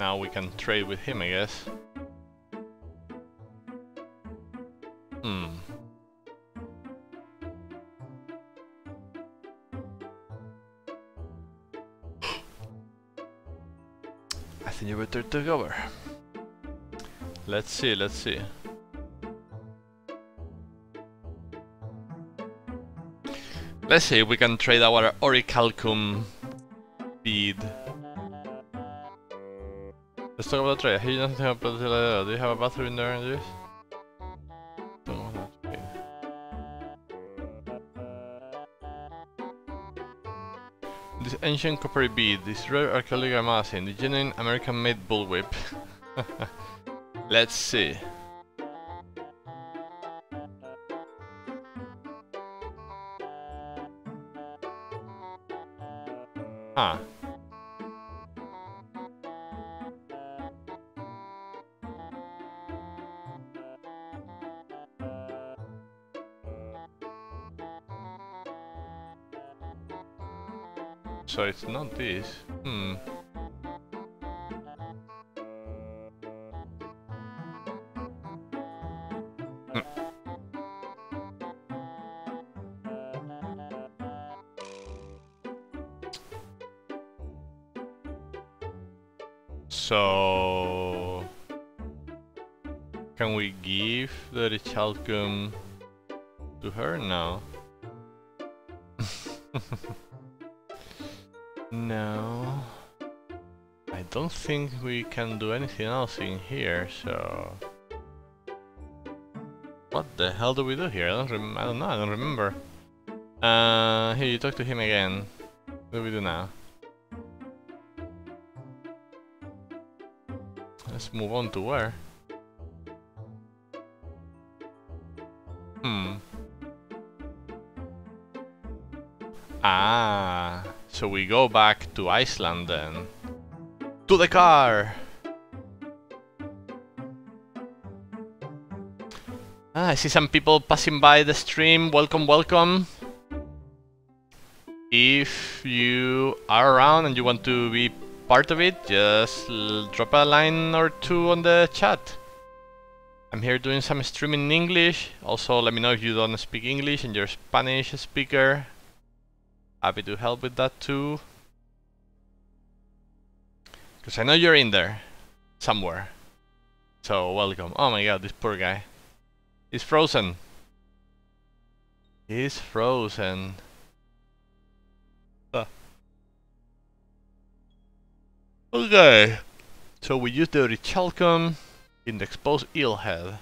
now we can trade with him, I guess. Hmm. You better take over. Let's see, let's see. Let's see if we can trade our Orichalcum bead. Let's talk about the trade. He doesn't have a... Do you have a bathroom in there? Yes? This ancient copper bead, this rare archaeological amazing, the genuine American-made bullwhip. Let's see. Huh. So it's not this. Hmm. Hmm. So can we give the Orichalcum to her now? No, I don't think we can do anything else in here, so... What the hell do we do here? I don't, rem I don't know, I don't remember. Uh, here, you talk to him again. What do we do now? Let's move on to where? Hmm. Ah. So we go back to Iceland then. To the car! Ah, I see some people passing by the stream. Welcome, welcome. If you are around and you want to be part of it, just l drop a line or two on the chat. I'm here doing some streaming in English. Also, let me know if you don't speak English and you're a Spanish speaker. Happy to help with that too. Because I know you're in there somewhere. So, welcome. Oh my god, this poor guy. He's frozen. He's frozen. Uh. Okay. So we use the Orichalcum in the exposed eel head.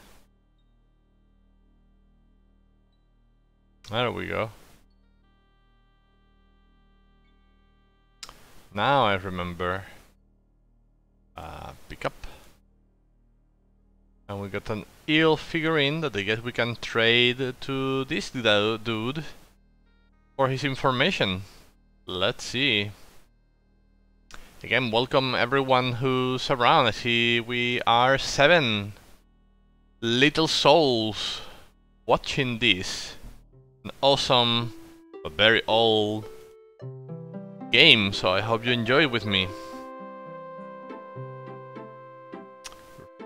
There we go. Now I remember. Uh, pick up. And we got an eel figurine that I guess we can trade to this dude for his information. Let's see. Again, welcome everyone who's around. I see we are seven little souls watching this. An awesome, but very old game, so I hope you enjoy it with me.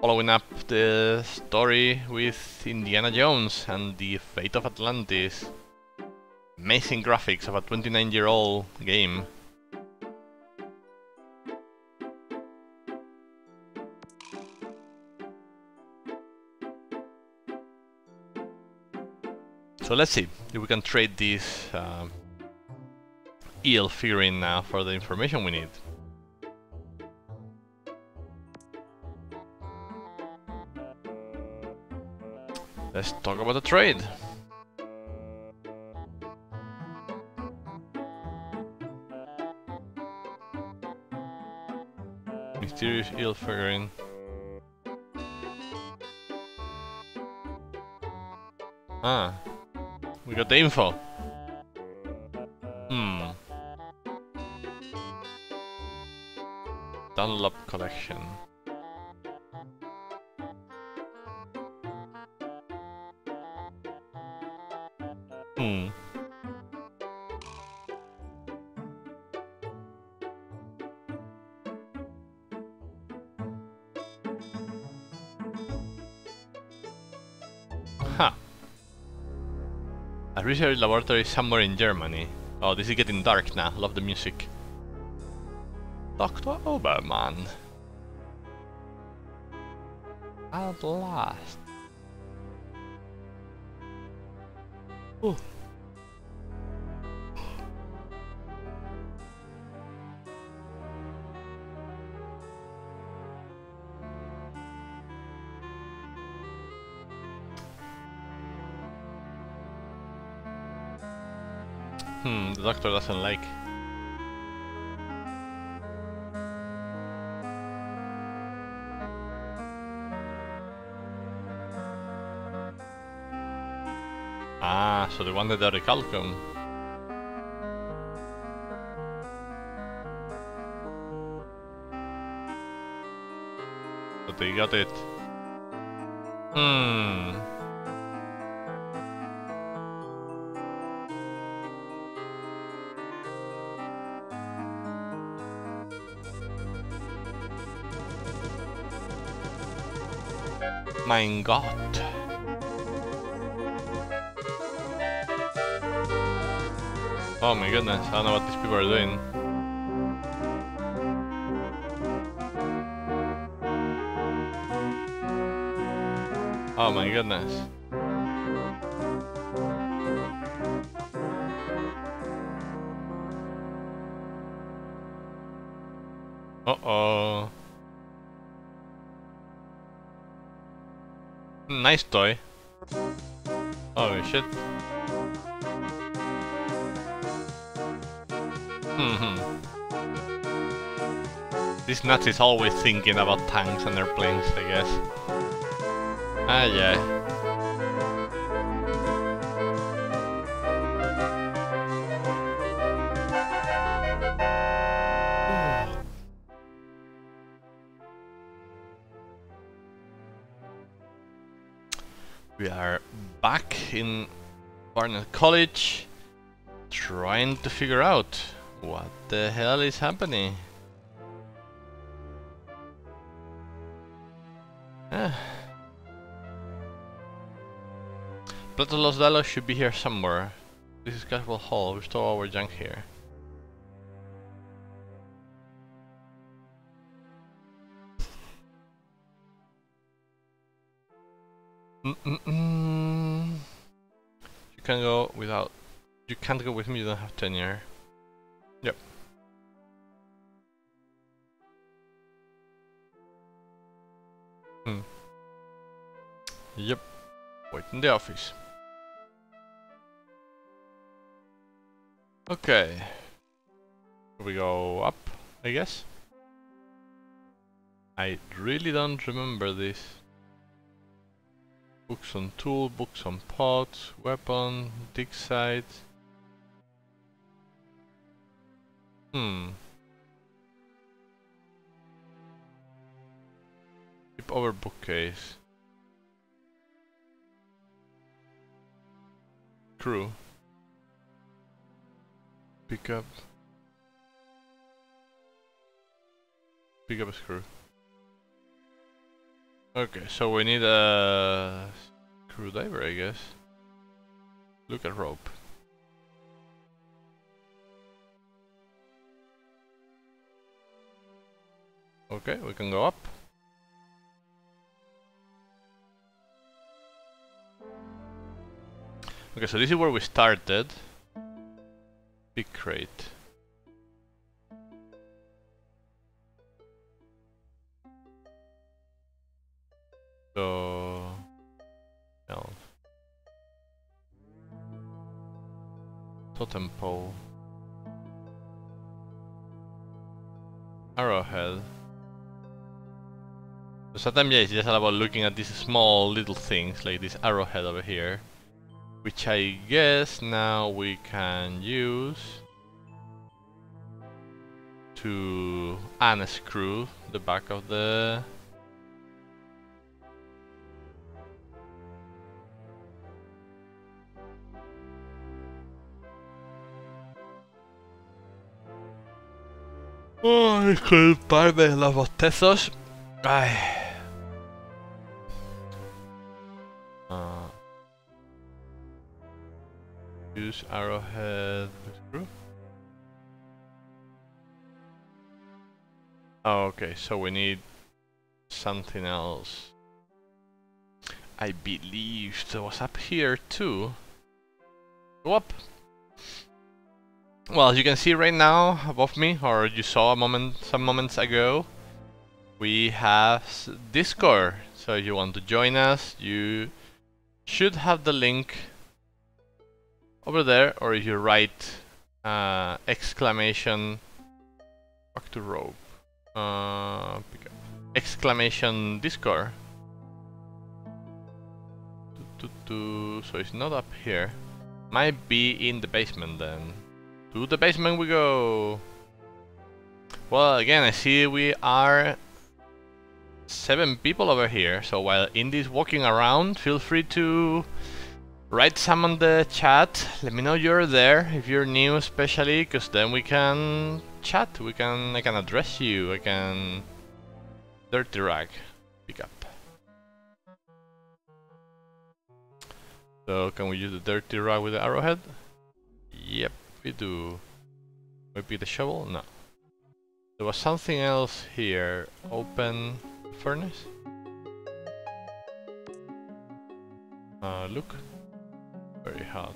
Following up the story with Indiana Jones and the Fate of Atlantis. Amazing graphics of a twenty-nine year old game. So let's see if we can trade this um, eel figurine now for the information we need. Let's talk about the trade. Mysterious eel figurine. Ah, we got the info. Hmm. Dunlop Collection. Hmm. Huh. A research laboratory somewhere in Germany. Oh, this is getting dark now. Love the music. Doctor Obermann. At last. Ooh. Hmm, the doctor doesn't like. Ah, so they wanted the Orichalcum. But they got it. Hmm. My god. Oh my goodness, I don't know what these people are doing. Oh my goodness. Uh-oh. Nice toy. Oh shit. Mm-hmm. This nut is always thinking about tanks and airplanes, I guess. Ah, yeah. We are back in Barnard College. trying to figure out what the hell is happening. Ah. Plato's Lost Dialogue should be here somewhere. This is Caswell Hall, we store our junk here. Mm-mm-mm. You can go without. You can't go with me, you don't have tenure. Yep. Hmm. Yep. Wait in the office. Okay. We go up, I guess. I really don't remember this. Books on tool, books on pots, weapon, dig site. Hmm. Keep over bookcase. Crew. Pick up. Pick up a screw. Okay, so we need a screwdriver, I guess. Look at rope. Okay, we can go up. Okay, so this is where we started. Big crate. So... no. Totem pole. Arrowhead. So sometimes yeah, it's just all about looking at these small little things, like this arrowhead over here. Which I guess now we can use to unscrew the back of the... Oh, disculparme los bostezos. Ay. Uh, use arrowhead screw. Oh, okay, so we need something else. I believe there was up here too. Go up. Well, as you can see right now above me, or you saw a moment, some moments ago, we have Discord. So if you want to join us, you should have the link over there, or if you write uh, exclamation back to rope, uh, pick up. exclamation Discord. So it's not up here. Might be in the basement then. To the basement we go! Well, again, I see we are seven people over here, so while Indy's walking around, feel free to write some on the chat. Let me know you're there, if you're new especially, because then we can chat, we can, I can address you, I can... Dirty rag, pick up. So, can we use the dirty rag with the arrowhead? Yep. We do. Maybe the shovel? No. There was something else here. Open furnace? Uh, look. Very hot.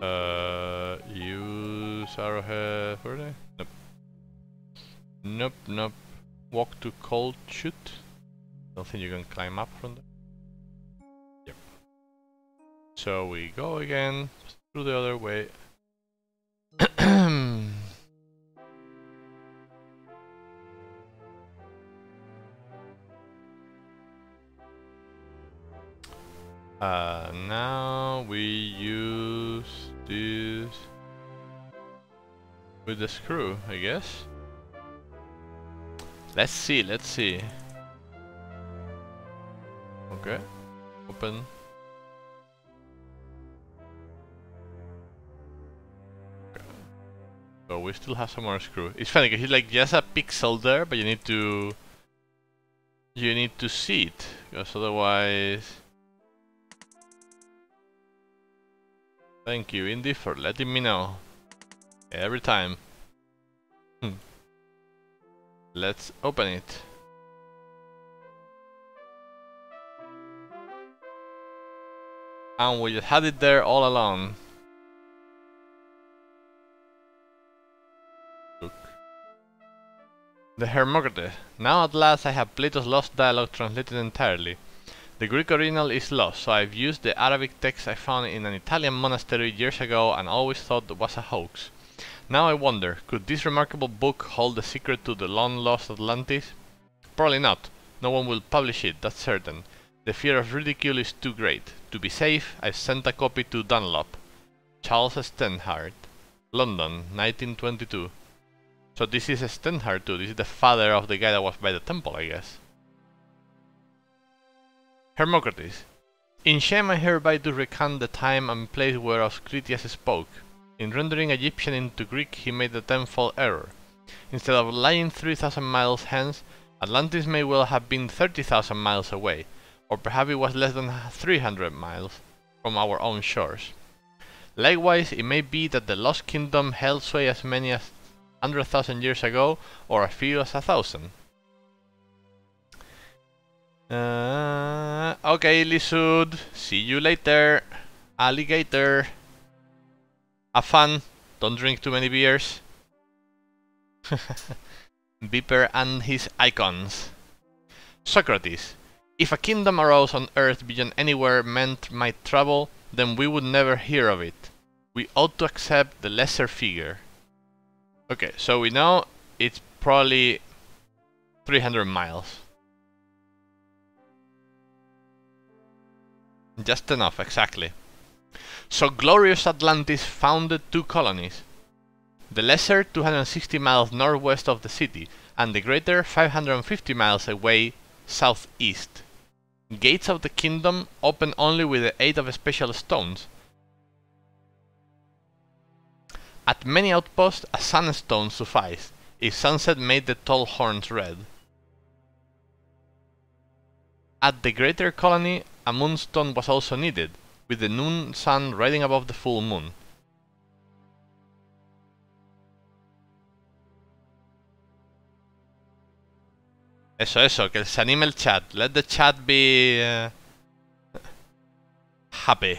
Uh, use arrowhead furnace? Nope. Nope, nope. Walk to cold chute? Don't think you can climb up from there. Yep. So we go again. The other way. uh, now we use this with the screw, I guess. Let's see, let's see. Okay, open. So we still have some more screw. It's funny because it's like just a pixel there, but you need to you need to see it, because otherwise. Thank you, Indy, for letting me know every time. Hmm. Let's open it. And we just had it there all along. Look. The Hermocrates. Now at last I have Plato's lost dialogue translated entirely. The Greek original is lost, so I've used the Arabic text I found in an Italian monastery years ago and always thought it was a hoax. Now I wonder, could this remarkable book hold the secret to the long lost Atlantis? Probably not. No one will publish it, that's certain. The fear of ridicule is too great. To be safe, I've sent a copy to Dunlop. Charles Sternhardt, London, nineteen twenty-two. So this is Sternhardt too, this is the father of the guy that was by the temple, I guess. Hermocrates. In shame I hereby do recount the time and place whereof Critias spoke. In rendering Egyptian into Greek he made a tenfold error. Instead of lying three thousand miles hence, Atlantis may well have been thirty thousand miles away, or perhaps it was less than three hundred miles from our own shores. Likewise, it may be that the lost kingdom held sway as many as one hundred thousand years ago, or as few as a thousand. Uh, okay, Lisud, see you later, alligator. Have fun, don't drink too many beers. Beeper and his icons. Socrates. If a kingdom arose on earth beyond anywhere men might travel, then we would never hear of it. We ought to accept the lesser figure. Okay, so we know it's probably three hundred miles. Just enough, exactly. So glorious Atlantis founded two colonies. The lesser two hundred sixty miles northwest of the city, and the greater five hundred fifty miles away southeast. Gates of the kingdom open only with the aid of special stones. At many outposts a sunstone sufficed, if sunset made the tall horns red. At the greater colony a moonstone was also needed, with the noon sun riding above the full moon. Eso, eso, que se anime el chat. Let the chat be uh, happy.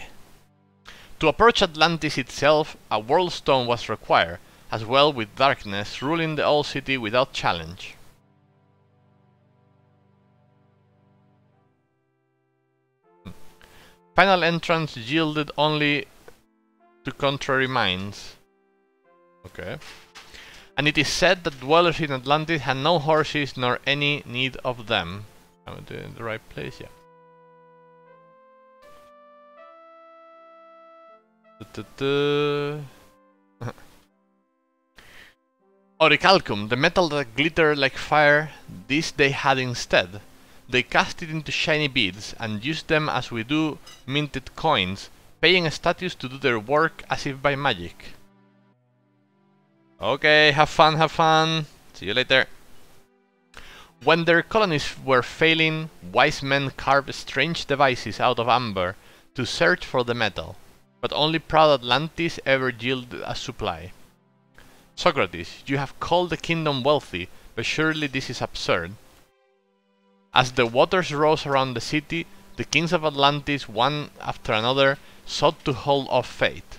To approach Atlantis itself, a world stone was required, as well with darkness ruling the old city without challenge. Final entrance yielded only to contrary minds. Okay. And it is said that dwellers in Atlantis had no horses nor any need of them. Am I in the right place? Yeah. Orichalcum, the metal that glittered like fire, this they had instead. They cast it into shiny beads and used them as we do minted coins, paying statues to do their work as if by magic. Okay, have fun, have fun. See you later. When their colonies were failing, wise men carved strange devices out of amber to search for the metal, but only proud Atlantis ever yielded a supply. Socrates, you have called the kingdom wealthy, but surely this is absurd. As the waters rose around the city, the kings of Atlantis, one after another, sought to hold off fate.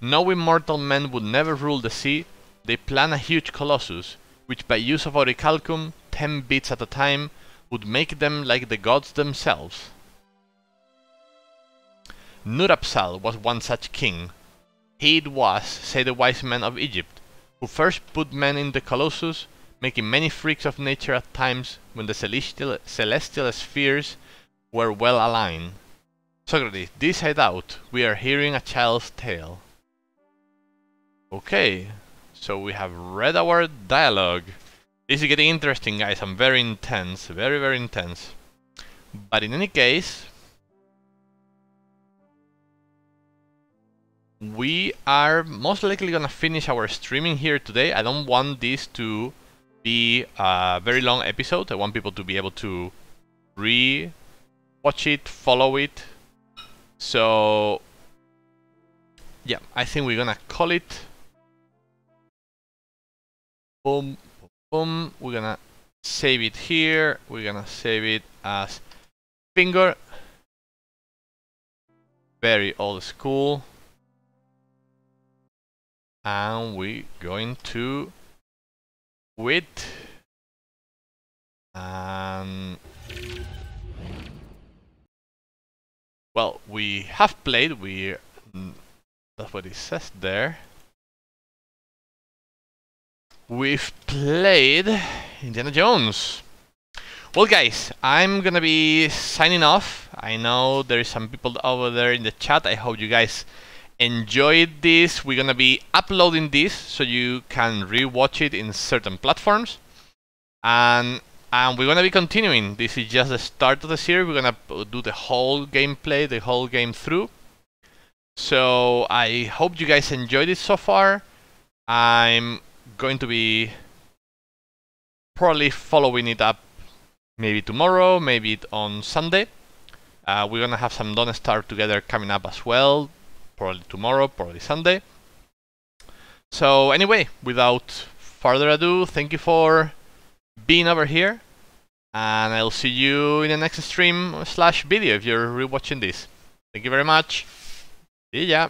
Knowing mortal men would never rule the sea, they planned a huge colossus, which by use of orichalcum, ten bits at a time, would make them like the gods themselves. Nur-Ab-Sal was one such king. He it was, say the wise men of Egypt, who first put men in the colossus, making many freaks of nature at times when the celestial, celestial spheres were well aligned. Socrates, this I doubt, we are hearing a child's tale. Okay, so we have read our dialogue. This is getting interesting, guys, and very intense, very, very intense. But in any case, we are most likely gonna finish our streaming here today. I don't want this to be a very long episode. I want people to be able to re-watch it, follow it. So yeah, I think we're gonna call it. Boom, boom. We're gonna save it here. We're gonna save it as Fing zero r. Very old school. And we're going to quit. And well, we have played. We that's what it says there. We've played Indiana Jones. Well, guys, I'm gonna be signing off. I know there is some people over there in the chat. I hope you guys enjoyed this. We're gonna be uploading this so you can rewatch it in certain platforms, and and we're gonna be continuing. This is just the start of the series. We're gonna do the whole gameplay, the whole game through. So I hope you guys enjoyed it so far. I'm going to be probably following it up, maybe tomorrow, maybe on Sunday. Uh, we're gonna have some Don't Starve Together coming up as well. Probably tomorrow, probably Sunday. So anyway, without further ado, thank you for being over here, and I'll see you in the next stream slash video if you're rewatching this. Thank you very much. See ya.